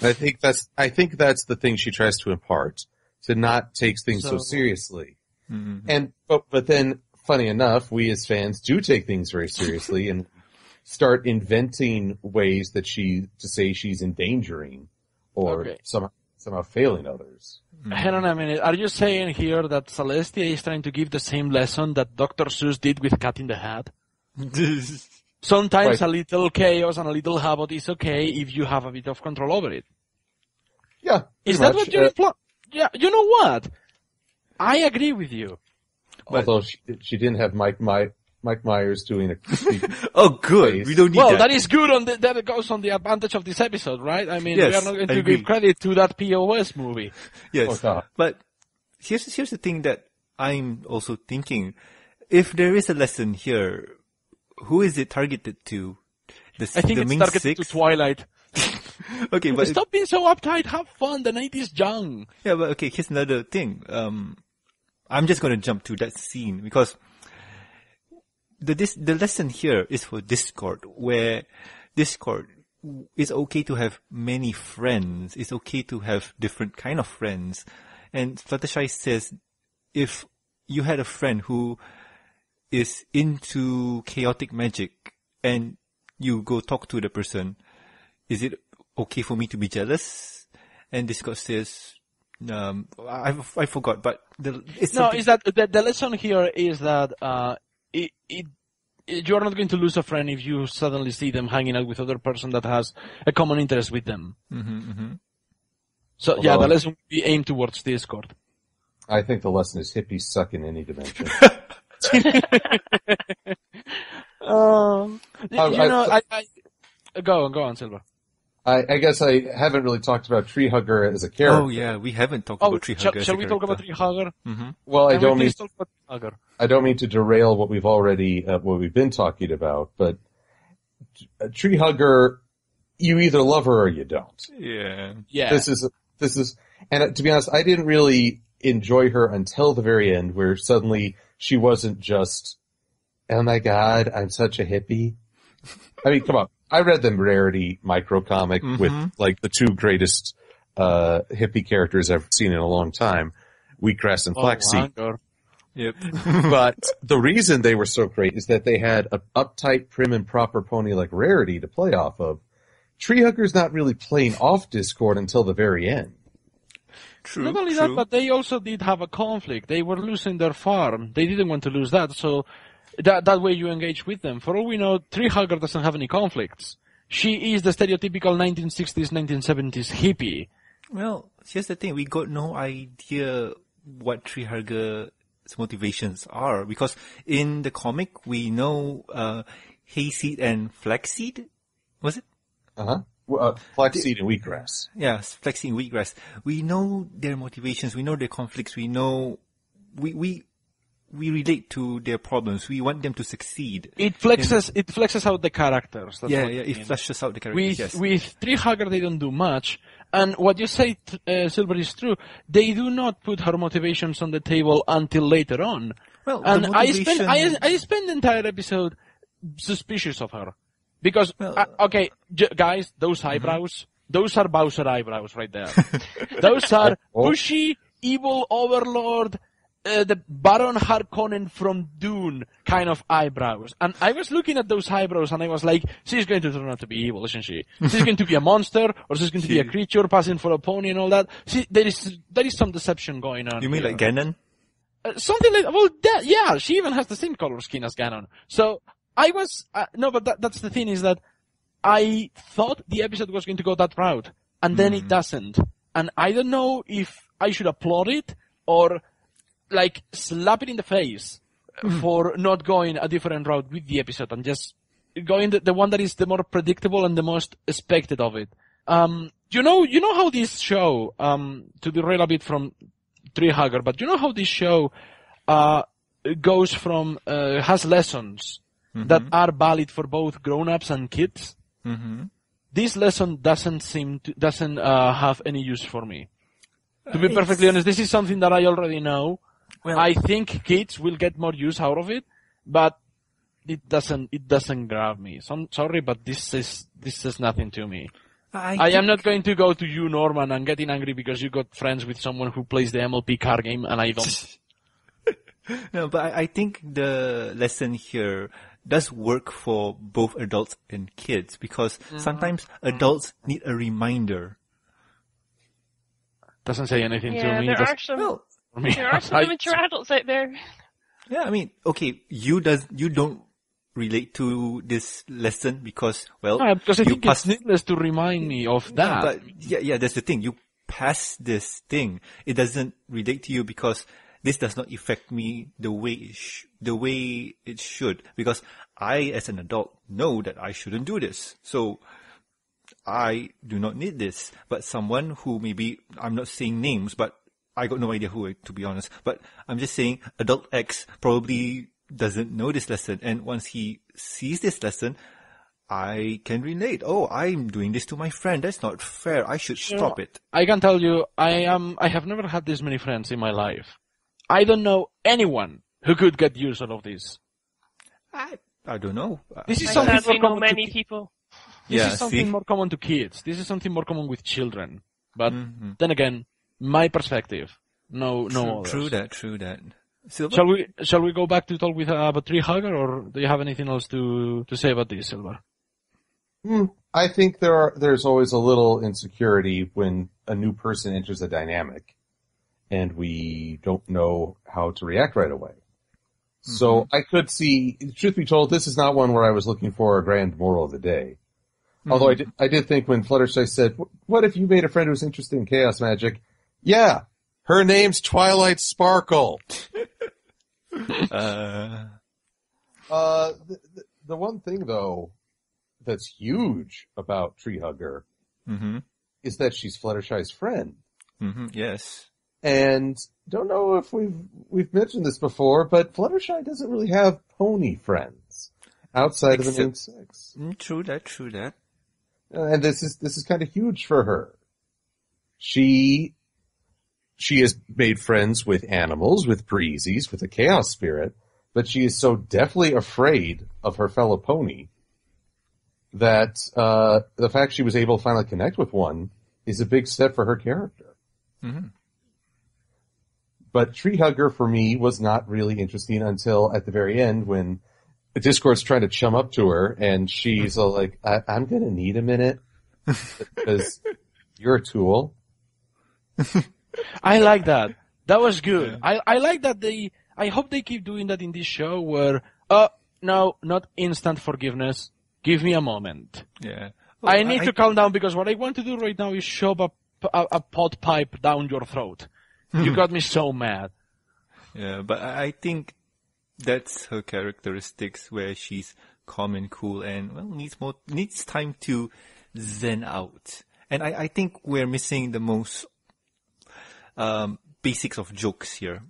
I think that's I think that's the thing she tries to impart, to not take things so, so seriously. Mm-hmm. And but but then, funny enough, we as fans do take things very seriously and start inventing ways that she to say she's endangering or okay. somehow somehow failing others. Mm-hmm. Hang on a minute. Are you saying here that Celestia is trying to give the same lesson that Doctor Seuss did with Cat in the Hat? Sometimes right. a little chaos and a little habit is okay if you have a bit of control over it. Yeah. Is that much. what you're uh, implying? Yeah, you know what? I agree with you. Although she, she didn't have Mike Mike, Mike Myers doing a... oh, good. Place. We don't need well, that. Well, that is good. On the, that goes on the advantage of this episode, right? I mean, yes, we are not going to I give agree. credit to that P O S movie. Yes. Oh, but here's, here's the thing that I'm also thinking. If there is a lesson here... Who is it targeted to? The, I think the it's Ming targeted six? to Twilight. Okay, but stop it, being so uptight. Have fun. The night is young. Yeah, but okay. Here's another thing. Um, I'm just gonna jump to that scene because the this the lesson here is for Discord, where Discord is okay to have many friends. It's okay to have different kind of friends. And Fluttershy says, if you had a friend who is into chaotic magic and you go talk to the person, is it okay for me to be jealous? And Discord says, um, I, I forgot, but the, it's no, something... is that the, the lesson here is that, uh, it, it, it, you are not going to lose a friend if you suddenly see them hanging out with other person that has a common interest with them. Mm-hmm, mm-hmm. So Although, yeah, the lesson would be aimed towards Discord. I think the lesson is hippies suck in any dimension. um, you I, know, I, I, I, go on, go on, Silver. I, I guess I haven't really talked about Treehugger as a character. Oh yeah, we haven't talked oh, about Treehugger. Shall, as shall a we character. talk about Treehugger? Mm-hmm. Well, Can I don't we mean. Talk about I don't mean to derail what we've already, uh, what we've been talking about, but Treehugger, you either love her or you don't. Yeah, yeah. This is this is, and to be honest, I didn't really enjoy her until the very end, where suddenly. She wasn't just, oh my god, I'm such a hippie. I mean, come on. I read the Rarity microcomic mm-hmm. with like the two greatest uh hippie characters I've seen in a long time, Wheatgrass and Flaxseed. Oh, yep. But the reason they were so great is that they had an uptight, prim and proper pony like Rarity to play off of. Treehugger's not really playing off Discord until the very end. True, Not only true. that, but they also did have a conflict. They were losing their farm. They didn't want to lose that, so that that way you engage with them. For all we know, Treehugger doesn't have any conflicts. She is the stereotypical nineteen sixties, nineteen seventies hippie. Well, here's the thing. We got no idea what Treehugger's motivations are, because in the comic, we know uh, Hayseed and Flaxseed, was it? Uh-huh. Uh, flaxseed and wheatgrass. Yeah, flaxseed and wheatgrass. We know their motivations. We know their conflicts. We know, we we we relate to their problems. We want them to succeed. It flexes. And, it flexes out the characters. That's yeah, yeah. It mean. fleshes out the characters. With yes. with Treehugger, they don't do much. And what you say, uh, Silver, is true. They do not put her motivations on the table until later on. Well, and the motivation... I spend I I spend the entire episode suspicious of her. Because, well, uh, okay, j- guys, those eyebrows, mm-hmm. those are Bowser eyebrows right there. Those are bushy, evil overlord, uh, the Baron Harkonnen from Dune kind of eyebrows. And I was looking at those eyebrows and I was like, she's going to turn out to be evil, isn't she? She's going to be a monster, or she's going to be a creature passing for a pony and all that. See, there is, there is some deception going on. You mean here. Like Ganon? Uh, something like, well, that, yeah, she even has the same color skin as Ganon. So, I was, uh, no, but that, that's the thing is that I thought the episode was going to go that route, and then mm-hmm. it doesn't. And I don't know if I should applaud it or, like, slap it in the face mm-hmm. for not going a different route with the episode and just going the, the one that is the more predictable and the most expected of it. Um, you know, you know how this show, um, to derail a bit from Treehugger, but you know how this show, uh, goes from, uh, has lessons. Mm-hmm. That are valid for both grown-ups and kids. Mm-hmm. This lesson doesn't seem to, doesn't uh, have any use for me. To be uh, perfectly honest, this is something that I already know. Well, I think kids will get more use out of it, but it doesn't it doesn't grab me. So I'm sorry, but this is this is nothing to me. I, I am not going to go to you, Norman, and getting angry because you got friends with someone who plays the M L P card game and I don't. No, but I think the lesson here does work for both adults and kids because mm-hmm. sometimes adults need a reminder. Doesn't say anything yeah, to me. There That's, are some, well, there are some immature adults out there. Yeah, I mean, okay, you does you don't relate to this lesson because, well... Yeah, because I you think pass... it's needless to remind me of that. Yeah, but yeah, yeah, that's the thing. You pass this thing. It doesn't relate to you because... This does not affect me the way it sh- the way it should, because I, as an adult, know that I shouldn't do this. So I do not need this. But someone who maybe, I'm not saying names, but I got no idea who, to be honest. But I'm just saying adult X probably doesn't know this lesson. And once he sees this lesson, I can relate. Oh, I'm doing this to my friend. That's not fair. I should stop you know, it. I can tell you, I am. I have never had this many friends in my life. I don't know anyone who could get use out of this. I I don't know. This is I something more common many to people. This yeah, is something see? more common to kids. This is something more common with children. But mm-hmm. then again, my perspective. No, true, no. Others. True that. True that. Silver? Shall we Shall we go back to talk with uh, about Treehugger, or do you have anything else to, to say about this, Silver? Mm, I think there are there's always a little insecurity when a new person enters a dynamic. And we don't know how to react right away. Mm-hmm. So I could see, truth be told, this is not one where I was looking for a grand moral of the day. Mm-hmm. Although I did, I did think when Fluttershy said, what if you made a friend who's interested in chaos magic? Yeah, her name's Twilight Sparkle. uh, uh, the, the, the one thing, though, that's huge about Treehugger mm-hmm. is that she's Fluttershy's friend. Mm-hmm. Yes. And don't know if we've we've mentioned this before, but Fluttershy doesn't really have pony friends outside Except, of the main six. True that, true that. Uh, and this is this is kind of huge for her. She she has made friends with animals, with Breezes, with a chaos spirit, but she is so deathly afraid of her fellow pony that uh the fact she was able to finally connect with one is a big step for her character. Mm-hmm. But Treehugger, for me, was not really interesting until at the very end when Discord's trying to chum up to her, and she's all like, I- I'm going to need a minute because you're a tool. I like that. That was good. Yeah. I, I like that they – I hope they keep doing that in this show where, oh, no, not instant forgiveness. Give me a moment. Yeah. Well, I need I, to calm down because what I want to do right now is shove a, a, a pot pipe down your throat. You got me so mad. Yeah, but I think that's her characteristics where she's calm and cool and, well, needs more, needs time to zen out. And I, I think we're missing the most, um, basics of jokes here.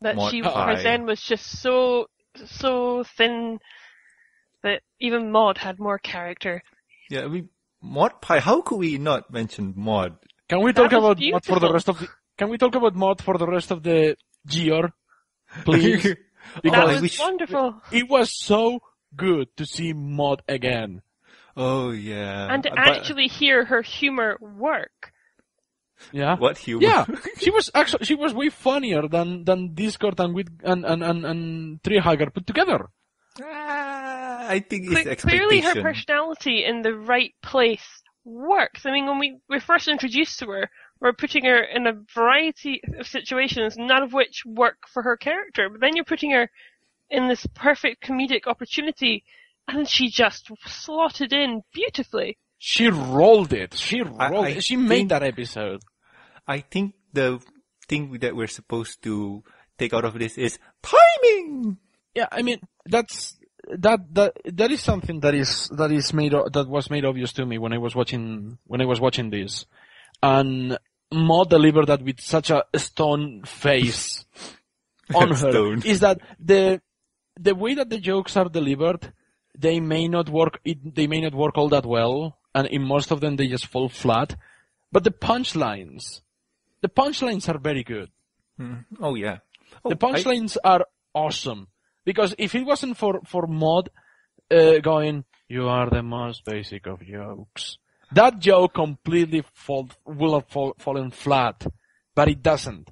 That Maud she, Pie. Her zen was just so, so thin that even Maud had more character. Yeah, we, Maud Pie, how could we not mention Maud? Can we talk about Maud for the rest of the, Can we talk about Maud for the rest of the year, please? Because that was wonderful. It was so good to see Maud again. Oh, yeah. And to but... actually hear her humor work. Yeah. What humor? Yeah. She was actually, she was way funnier than, than Discord and with, and, and, and, and Treehugger put together. Ah, I think it's Cle- expectation. Clearly her personality in the right place works. I mean, when we were first introduced to her, we're putting her in a variety of situations, none of which work for her character. But then you're putting her in this perfect comedic opportunity, and she just slotted in beautifully. She rolled it. She rolled I, I it. She think, made that episode. I think the thing that we're supposed to take out of this is timing! Yeah, I mean, that's... That that that is something that is that is made that was made obvious to me when I was watching when I was watching this, and Maud delivered that with such a stone face on her. Stone. Is that the the way that the jokes are delivered? They may not work. It, they may not work all that well, and in most of them they just fall flat. But the punchlines, the punchlines are very good. Mm. Oh yeah, oh, the punchlines I... are awesome. Because if it wasn't for, for Maud uh, going, you are the most basic of jokes, that joke completely fall, will have fall, fallen flat, but it doesn't.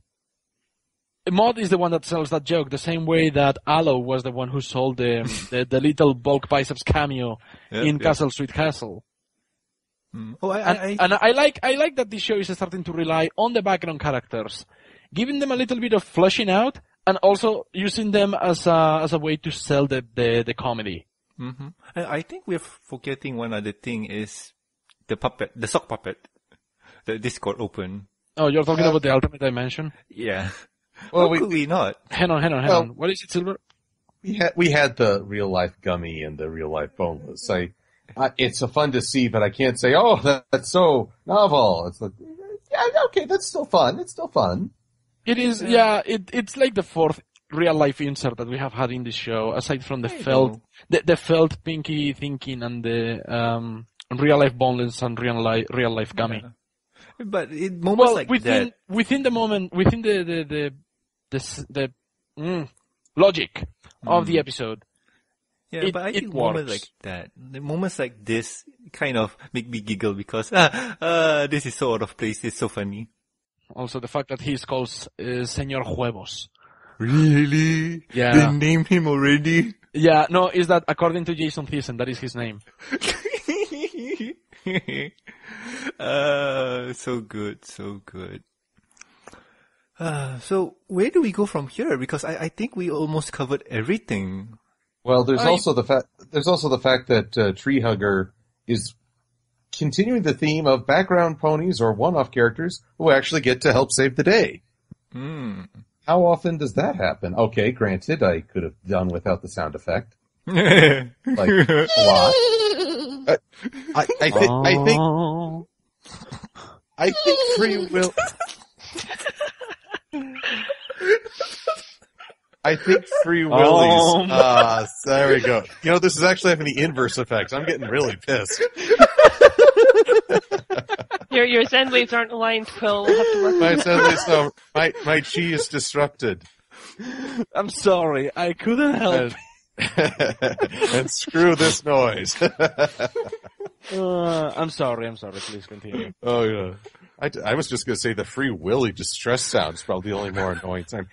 Maud is the one that sells that joke, the same way that Aloe was the one who sold the the, the little bulk biceps cameo yeah, in yeah. Castle Sweet Castle. Mm. Oh, I, and, I, I... and I like I like that this show is starting to rely on the background characters, giving them a little bit of fleshing out, and also using them as a as a way to sell the the, the comedy. Mm-hmm. I think we're forgetting one other thing is the puppet, the sock puppet, the Discord open. Oh, you're talking uh, about the Ultimate Dimension? Yeah. Well, we, could we not? Hang on, hang on, hang well, on. What is it, Silver? We had we had the real life gummy and the real life boneless. I, I, it's a fun to see, but I can't say, oh, that, that's so novel. It's like, yeah, okay, that's still fun. It's still fun. It is, yeah. It it's like the fourth real life insert that we have had in this show, aside from the I felt, the, the felt pinky thinking and the um real life boneless and real life real life gummy. Yeah. But it moments well, like within, that within the moment within the the. the The, the mm, logic of mm. the episode. Yeah, it, but I think moments like that, the moments like this kind of make me giggle because ah, uh, this is so out of place, it's so funny. Also, the fact that he's called uh, Señor Huevos. Really? Yeah. They named him already? Yeah, no, is that according to Jason Thiessen, that is his name. uh, so good, so good. Uh, so where do we go from here? Because I, I think we almost covered everything. Well, there's I... also the fact there's also the fact that uh, Treehugger is continuing the theme of background ponies or one-off characters who actually get to help save the day. Mm. How often does that happen? Okay, granted, I could have done without the sound effect. like a lot. Uh, I, I, th- oh. I think I think Tree will. I think Free Willy's. Ah, um. uh, there we go. You know, this is actually having the inverse effects. I'm getting really pissed. Your your Zen waves aren't aligned, Quill. We'll have to work my Zen waves, no, my my chi is disrupted. I'm sorry, I couldn't help. And, and screw this noise. uh, I'm sorry. I'm sorry. Please continue. Oh yeah. I, I was just going to say the Free Willy distress sound is probably the only more annoying time.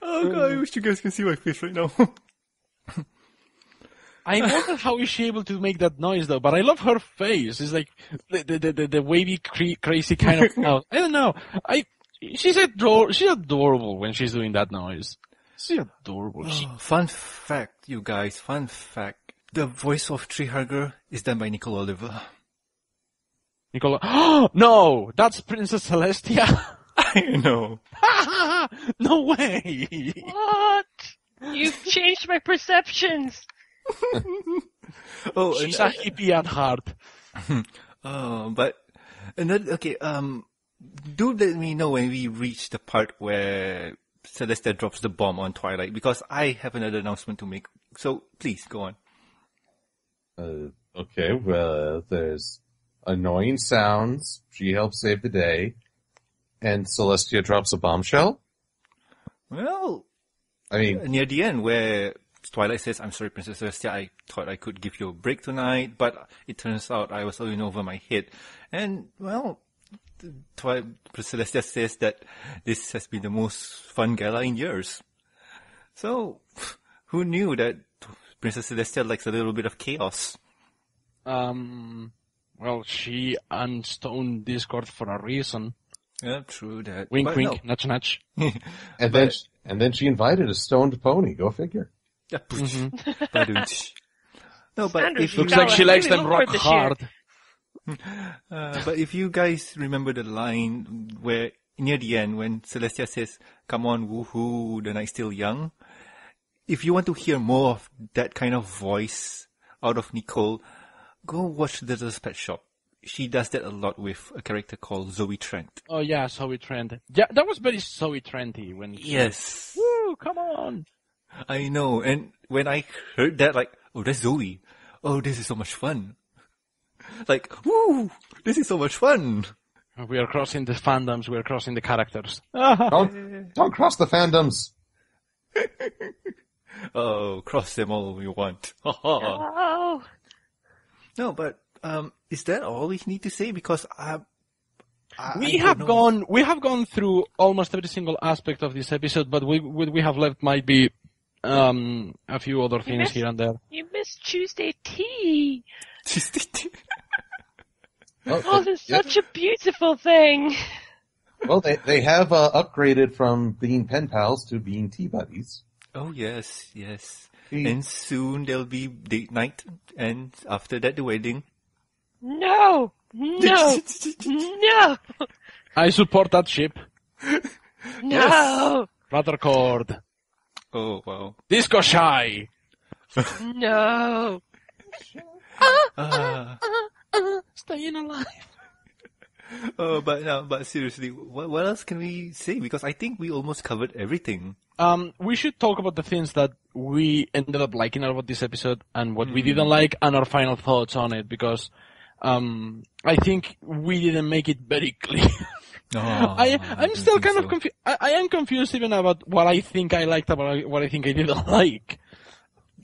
Oh, God, I wish you guys can see my face right now. I wonder how is she able to make that noise, though, but I love her face. It's like the the the, the wavy, cre- crazy kind of sound. I don't know. I She's, ador- she's adorable when she's doing that noise. She's adorable. Oh, fun fact, you guys, fun fact. The voice of Treehugger is done by Nicole Oliver. Nicole, oh no, that's Princess Celestia. I know. No way. What? You've changed my perceptions. oh, she's and, a hippie at heart. oh, but another okay. Um, do let me know when we reach the part where Celestia drops the bomb on Twilight, because I have another announcement to make. So please go on. Uh, okay, well, there's annoying sounds. She helps save the day. And Celestia drops a bombshell? Well, I mean, near the end where Twilight says, I'm sorry, Princess Celestia, I thought I could give you a break tonight, but it turns out I was all in over my head. And, well, Twilight, Princess Celestia says that this has been the most fun gala in years. So, who knew that Princess Celestia likes a little bit of chaos. Um, well, she unstoned Discord for a reason. Yeah, true that. Wink, but wink, no. nudge, nudge. and but, then, she, and then she invited a stoned pony. Go figure. Mm-hmm. no, but Sanders, if you looks like she likes them rock hard. Uh, but if you guys remember the line where near the end when Celestia says, "Come on, woohoo, the night's still young." If you want to hear more of that kind of voice out of Nicole, go watch The Little Pet Shop. She does that a lot with a character called Zoe Trent. Oh yeah, Zoe Trent. Yeah, that was very Zoe Trenty when she yes. Said, woo, come on. I know, and when I heard that, like, oh, that's Zoe. Oh, this is so much fun. Like, woo, this is so much fun. We are crossing the fandoms. We are crossing the characters. don't, don't cross the fandoms. Oh, cross them all we want. No. No, but um, is that all we need to say? Because I, I we I have know. gone we have gone through almost every single aspect of this episode, but we what we have left might be um, a few other things missed, here and there. You missed Tuesday tea. Tuesday tea. Well, oh, that's yeah. such a beautiful thing. Well, they they have uh, upgraded from being pen pals to being tea buddies. Oh yes, yes. Mm. And soon there'll be date night, and after that the wedding. No, no, no. I support that ship. No. Yes. Fluttercord. Oh wow. Disco shy. No. uh, uh, uh. Uh, staying alive. Oh, but no, but seriously, what, what else can we say? Because I think we almost covered everything. Um, we should talk about the things that we ended up liking about this episode and what mm. we didn't like and our final thoughts on it, because um, I think we didn't make it very clear. Oh, I, I'm I still kind so. of confused. I, I am confused even about what I think I liked about what I think I didn't like.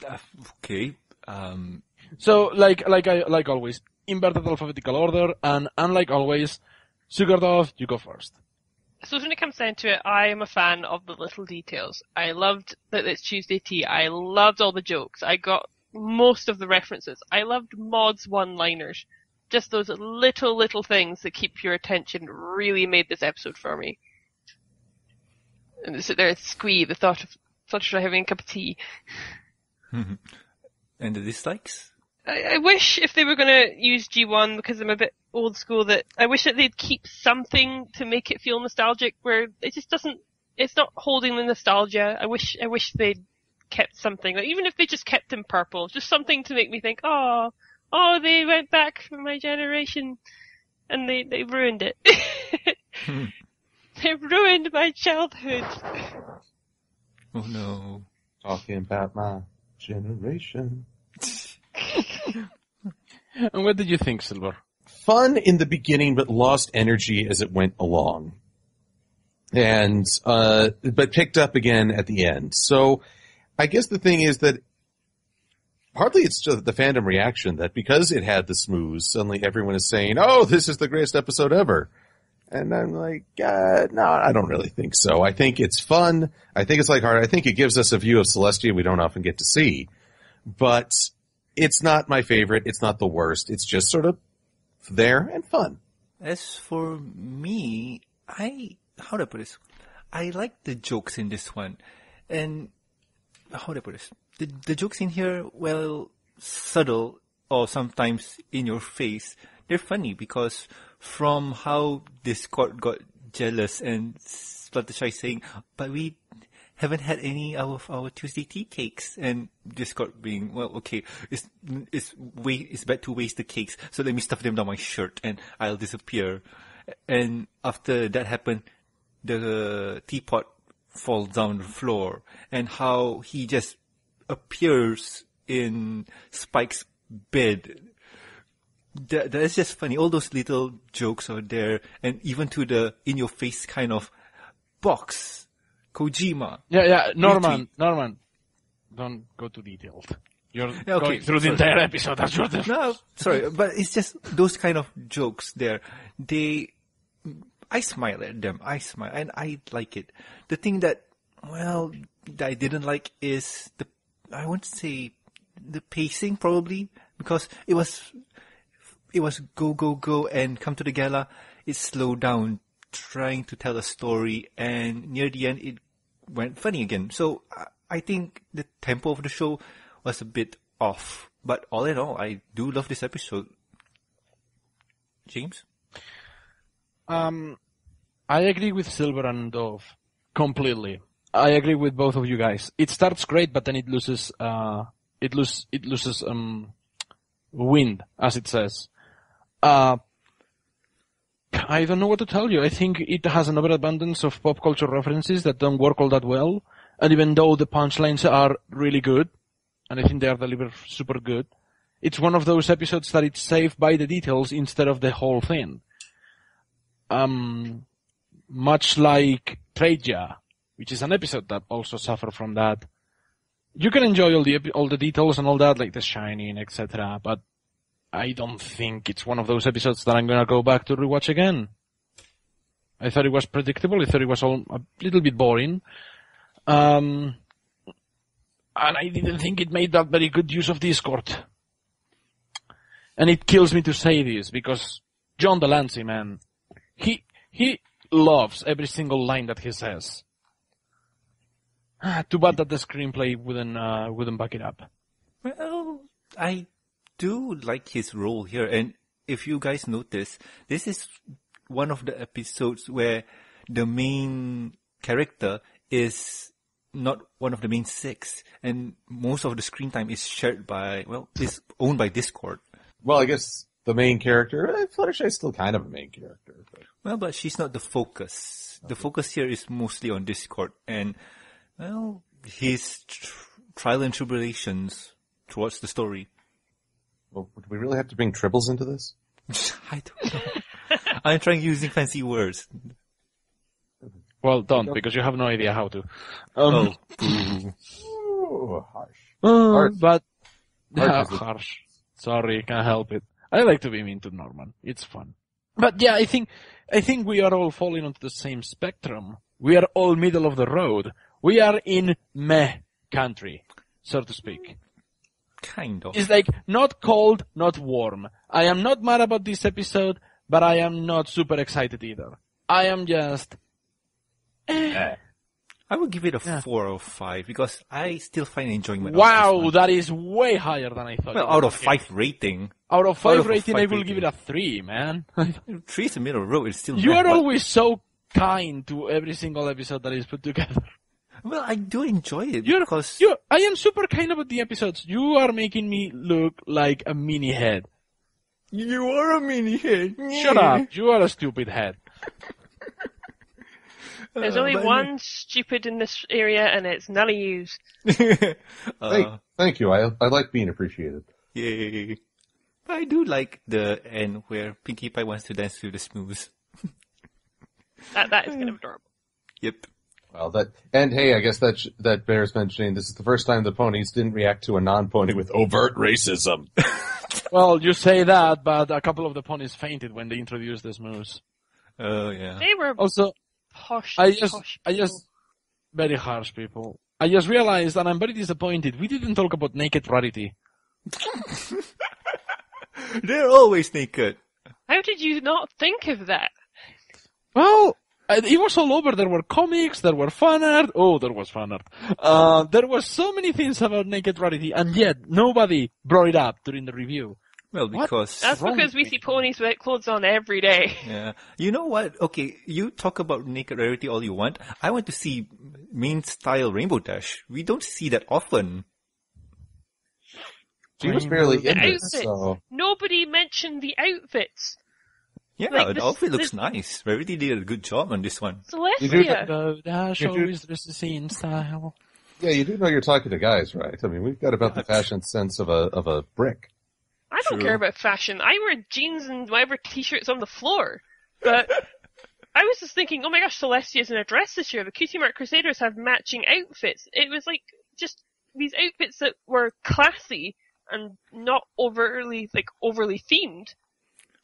Uh, okay. Um. So, like, like I, like always. Inverted alphabetical order, and unlike always, Sugar Dove, you go first. So when it comes down to it, I am a fan of the little details. I loved that it's Tuesday tea. I loved all the jokes. I got most of the references. I loved Maud's one-liners. Just those little, little things that keep your attention really made this episode for me. And to sit there and squee, the thought of Fluttershy having a cup of tea. And the dislikes? I wish if they were going to use G one, because I'm a bit old school, that I wish that they'd keep something to make it feel nostalgic where it just doesn't, it's not holding the nostalgia. I wish, I wish they'd kept something, like even if they just kept him purple, just something to make me think, oh, oh, they went back for my generation and they, they ruined it. hmm. They ruined my childhood. Oh no. Talking about my generation. And what did you think, Silver? Fun in the beginning, but lost energy as it went along, and uh, but picked up again at the end. So, I guess the thing is that partly it's just the fandom reaction that because it had the Smooze, suddenly everyone is saying, "Oh, this is the greatest episode ever," and I'm like, uh, "No, I don't really think so. I think it's fun. I think it's like hard. I think it gives us a view of Celestia we don't often get to see, but." It's not my favorite. It's not the worst. It's just sort of there and fun. As for me, I how do I put this? I like the jokes in this one, and how do I put this? The the jokes in here, well, subtle or sometimes in your face. They're funny because from how Discord got jealous and Fluttershy saying, "But we." haven't had any of our Tuesday tea cakes," and Discord being, well, okay, it's it's way it's bad to waste the cakes, so let me stuff them down my shirt and I'll disappear. And after that happened, the teapot falls down the floor, and how he just appears in Spike's bed. That that's just funny. All those little jokes are there, and even to the in-your-face kind of box. Kojima. Yeah, yeah, Norman, Norman, don't go too detailed. You're okay, going through sorry. the entire episode. That's what No, sorry, but it's just those kind of jokes there. They, I smile at them, I smile, and I like it. The thing that, well, that I didn't like is the, I won't say the pacing probably, because it was, it was go, go, go, and come to the gala, it slowed down. Trying to tell a story, and near the end it went funny again. So I think the tempo of the show was a bit off, but all in all, I do love this episode. James? Um, I agree with Silver and Dove completely. I agree with both of you guys. It starts great, but then it loses, uh, it loses, it loses um, wind, as it says. Uh, I don't know what to tell you. I think it has an overabundance of pop culture references that don't work all that well. And even though the punchlines are really good, and I think they are delivered super good, it's one of those episodes that it's saved by the details instead of the whole thing. Um, much like Treehugger, which is an episode that also suffered from that. you can enjoy all the all the details and all that, like The Shining, et cetera. But I don't think it's one of those episodes that I'm gonna go back to rewatch again. I thought it was predictable. I thought it was all a little bit boring. Um, and I didn't think it made that very good use of Discord. And it kills me to say this, because John de Lancie, man, he he loves every single line that he says. Ah, too bad that the screenplay wouldn't uh, wouldn't back it up. Well, I do like his role here, and if you guys notice, this is one of the episodes where the main character is not one of the main six, and most of the screen time is shared by, well, is owned by Discord. Well, I guess the main character, Fluttershy's still kind of a main character. But... Well, but she's not the focus. Okay. The focus here is mostly on Discord, and, well, his tr- trial and tribulations towards the story. Well, do we really have to bring tribbles into this? I don't know. I'm trying using fancy words. Well, don't, because you have no idea how to. Um, oh. Ooh, harsh. Uh, harsh. But, harsh, uh, harsh. Sorry, can't help it. I like to be mean to Norman. It's fun. But yeah, I think, I think we are all falling onto the same spectrum. We are all middle of the road. We are in meh country, so to speak. Kind of. It's like, not cold, not warm. I am not mad about this episode, but I am not super excited either. I am just... Eh. I would give it a yeah. four or five, because I still find enjoying my... Wow, that is way higher than I thought. Well, out of five it. rating. Out of five out of rating, five I will rating. give it a three, man. Three is the middle row. It's still... You bad, are always so kind to every single episode that is put together. Well, I do enjoy it. You're, because... You're, I am super kind about the episodes. You are making me look like a mini head. You are a mini head. Shut up. You are a stupid head. There's only uh, one no. stupid in this area, and it's none of yous. uh, thank, thank you. I I like being appreciated. Yay. But I do like the end where Pinkie Pie wants to dance to the Smooze. that That is kind of adorable. Yep. Well, that, and hey, I guess that, sh- that bears mentioning this is the first time the ponies didn't react to a non-pony with overt racism. Well, you say that, but a couple of the ponies fainted when they introduced the Smooze. Oh, yeah. They were also posh, I just, posh I just, very harsh people. I just realized, and I'm very disappointed, we didn't talk about naked rarity. They're always naked. How did you not think of that? Well... It was all over. There were comics, there were fan art. Oh, there was fan art. Uh, there were so many things about naked rarity, and yet nobody brought it up during the review. Well, because... That's because we see ponies with clothes on every day. Yeah. You know what? Okay, you talk about naked rarity all you want. I want to see main-style Rainbow Dash. We don't see that often. She was barely in this, so... Nobody mentioned the outfits. Yeah, like the this, outfit looks this... nice. Rarity did a good job on this one. Celestia. You do know, Dash you do... always dresses in style. Yeah, you do know you're talking to guys, right? I mean, we've got about yeah, the fashion it's... sense of a of a brick. I don't True. care about fashion. I wear jeans and whatever t-shirts on the floor. But I was just thinking, oh my gosh, Celestia's in a dress this year. The Cutie Mark Crusaders have matching outfits. It was like just these outfits that were classy and not overly like overly themed.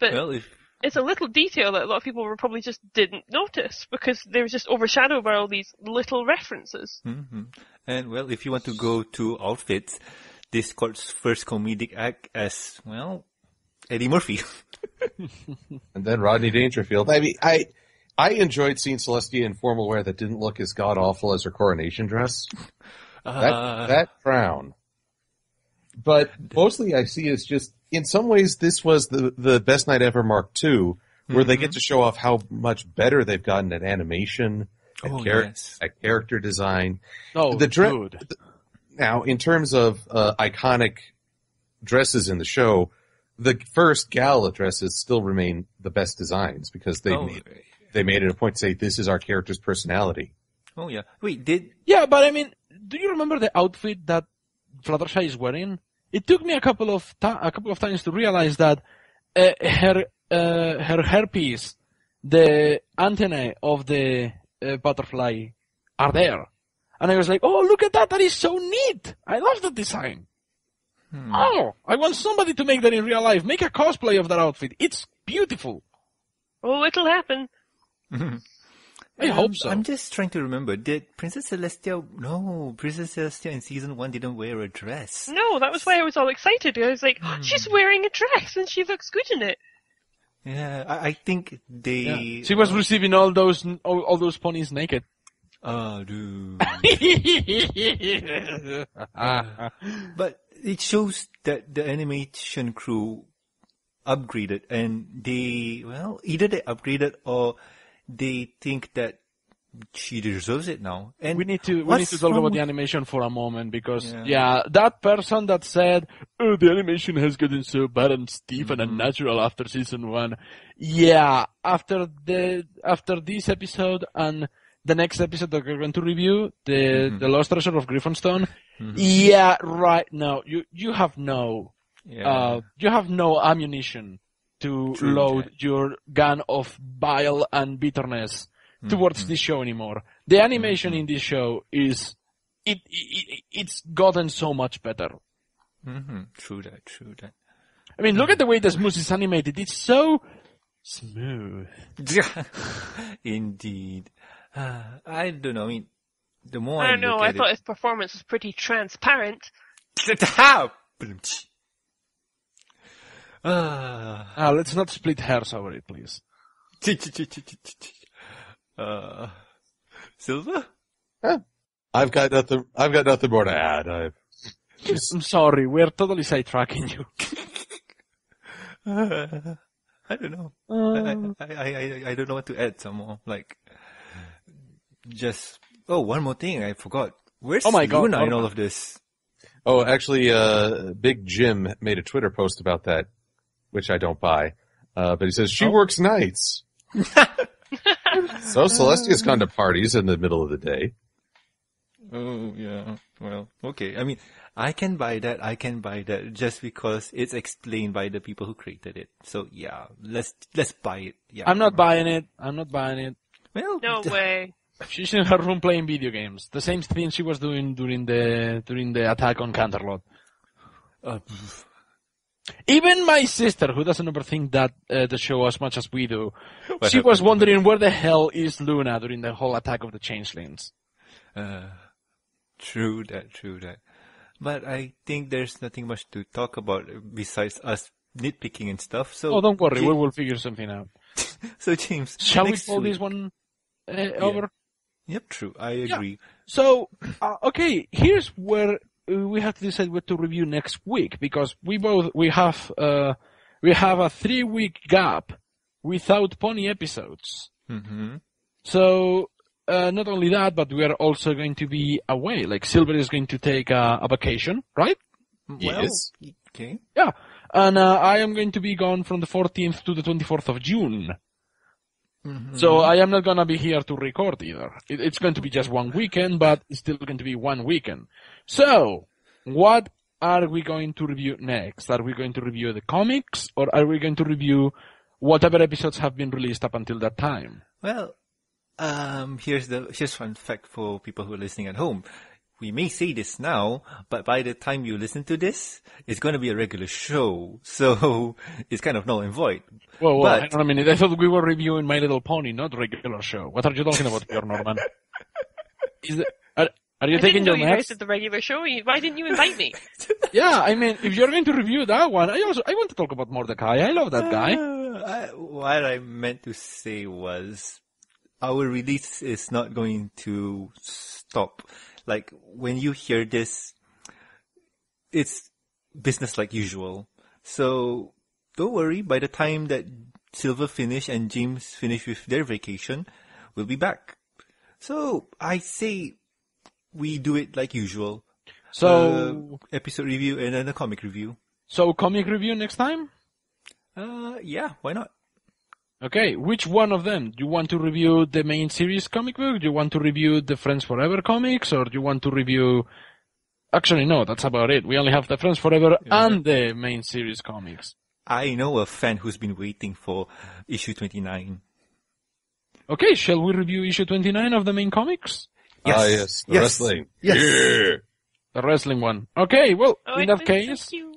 But well, if... It's a little detail that a lot of people were probably just didn't notice because they were just overshadowed by all these little references. Mm-hmm. And, well, if you want to go to outfits, Discord's first comedic act as, well, Eddie Murphy. And then Rodney Dangerfield. I mean, I I enjoyed seeing Celestia in formal wear that didn't look as god-awful as her coronation dress. Uh... That, that frown. But mostly I see it's just... In some ways, this was the, the Best Night Ever Mark Two, where mm-hmm. they get to show off how much better they've gotten at animation, at, oh, char- yes. at character design. Oh, the dre- dude. The, now, in terms of uh, iconic dresses in the show, the first gala dresses still remain the best designs because they oh. made, they made it a point to say, this is our character's personality. Oh, yeah. Wait, did... Yeah, but I mean, do you remember the outfit that Fluttershy is wearing? It took me a couple of ta- a couple of times to realize that uh, her uh, her hairpiece, the antennae of the uh, butterfly, are there. And I was like, oh, look at that. That is so neat. I love the design. Hmm. Oh, I want somebody to make that in real life. Make a cosplay of that outfit. It's beautiful. Oh, it'll happen. I um, hope so. I'm just trying to remember. Did Princess Celestia... No, Princess Celestia in Season one didn't wear a dress. No, that was why I was all excited. I was like, hmm. she's wearing a dress and she looks good in it. Yeah, I, I think they... Yeah. She was uh, receiving all those all, all those ponies naked. Ah, uh, dude. uh, but it shows that the animation crew upgraded and they, well, either they upgraded or they think that she deserves it now. And we need to we need to talk about the animation for a moment because, yeah, yeah that person that said, oh, the animation has gotten so bad and stiff mm-hmm. and unnatural after season one. Yeah, after the after this episode and the next episode that we're going to review, the mm-hmm. the Lost Treasure of Griffonstone. Mm-hmm. Yeah, right now you you have no yeah. uh, you have no ammunition to True, load yeah. your gun of bile and bitterness mm-hmm. towards this show anymore. The animation mm-hmm. in this show is it, it it's gotten so much better. Mm-hmm. True that. True that. I mean, look at the way the Smooze is animated. It's so smooth. Indeed. Uh, I don't know. I mean, the more I, I don't know. I thought it, his performance was pretty transparent. Ah, uh, let's not split hairs over it, please. Uh, Silver? Huh? I've got nothing. I've got nothing more to add. I've... I'm sorry. We're totally sidetracking you. uh, I don't know. Um... I, I, I I don't know what to add. Some more like. Just, oh, one more thing, I forgot. Where's oh my God, Luna oh. in all of this? Oh, actually, uh, Big Jim made a Twitter post about that, which I don't buy. Uh, but he says, she oh. works nights. So Celestia's gone to parties in the middle of the day. Oh, yeah. Well, okay. I mean, I can buy that, I can buy that, just because it's explained by the people who created it. So, yeah, let's, let's buy it. Yeah. I'm not buying it. I'm not buying it. Well, no way. She's in her room playing video games. The same thing she was doing during the during the attack on Canterlot. Uh, Even my sister, who doesn't overthink that uh, the show as much as we do, she was wondering where the hell is Luna during the whole attack of the Changelings. Uh, true that, true that. But I think there's nothing much to talk about besides us nitpicking and stuff. So, oh, don't worry, James, we will figure something out. So, James, shall we pull this one uh, yeah. over? Yep, true. I agree. Yeah. So, uh, okay, here's where we have to decide what to review next week because we both we have uh, we have a three week gap without pony episodes. Mm-hmm. So, uh, not only that, but we are also going to be away. Like Silver is going to take a, a vacation, right? Yes. Well, okay. Yeah, and uh, I am going to be gone from the fourteenth to the twenty-fourth of June. Mm-hmm. So I am not going to be here to record either. It, it's going to be just one weekend, but it's still going to be one weekend. So, what are we going to review next? Are we going to review the comics, or are we going to review whatever episodes have been released up until that time? Well, um, here's the here's fun fact for people who are listening at home. We may say this now, but by the time you listen to this, it's going to be a regular show. So it's kind of null and void. Whoa, whoa, but... hang on a minute. I thought we were reviewing My Little Pony, not regular show. What are you talking about, Bjorn Norman? Is the, are, are you I taking your notes at the regular show? Why didn't you invite me? Yeah, I mean, if you're going to review that one, I also I want to talk about Mordecai. I love that guy. Uh, I, what I meant to say was, our release is not going to stop. Like, when you hear this, it's business like usual. So, don't worry, by the time that Silver finish and James finish with their vacation, we'll be back. So, I say we do it like usual. So, uh, episode review and then a comic review. So, comic review next time? Uh, yeah, why not? Okay, which one of them? Do you want to review the main series comic book? Do you want to review the Friends Forever comics? Or do you want to review... Actually, no, that's about it. We only have the Friends Forever yeah. and the main series comics. I know a fan who's been waiting for issue twenty-nine. Okay, shall we review issue twenty-nine of the main comics? Yes. Ah, yes. The yes. wrestling. Yes. Yeah. The wrestling one. Okay, well, oh, in that case... So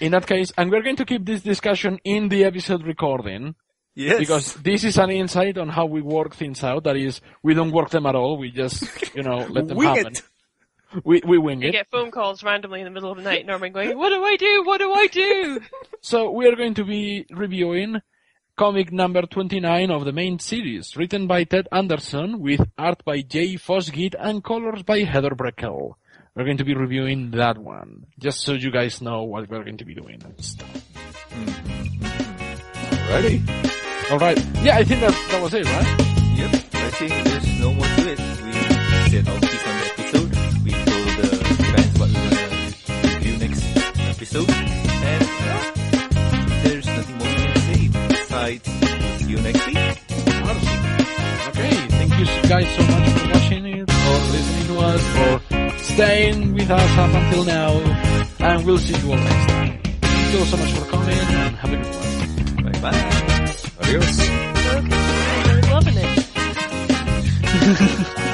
in that case, and we're going to keep this discussion in the episode recording. Yes. Because this is an insight on how we work things out. That is, we don't work them at all. We just, you know, let them wing happen. It. We we wing it. We get phone calls randomly in the middle of the night, Norman going, what do I do? What do I do? So we are going to be reviewing comic number twenty-nine of the main series, written by Ted Anderson, with art by Jay Fosgate and colors by Heather Breckel. We're going to be reviewing that one, just so you guys know what we're going to be doing and stuff. Ready? All right. Yeah, I think that, that was it, right? Yep. I think there's no more to it. We said I'll keep on the episode. We told the uh, fans what we're going to review next episode. And uh, there's nothing more we can say besides see you next week. Okay. Thank you guys so much for watching it, for listening to us, for staying with us up until now. And we'll see you all next time. Thank you all so much for coming and have a good one. Bye. Adios. Okay, I'm loving it.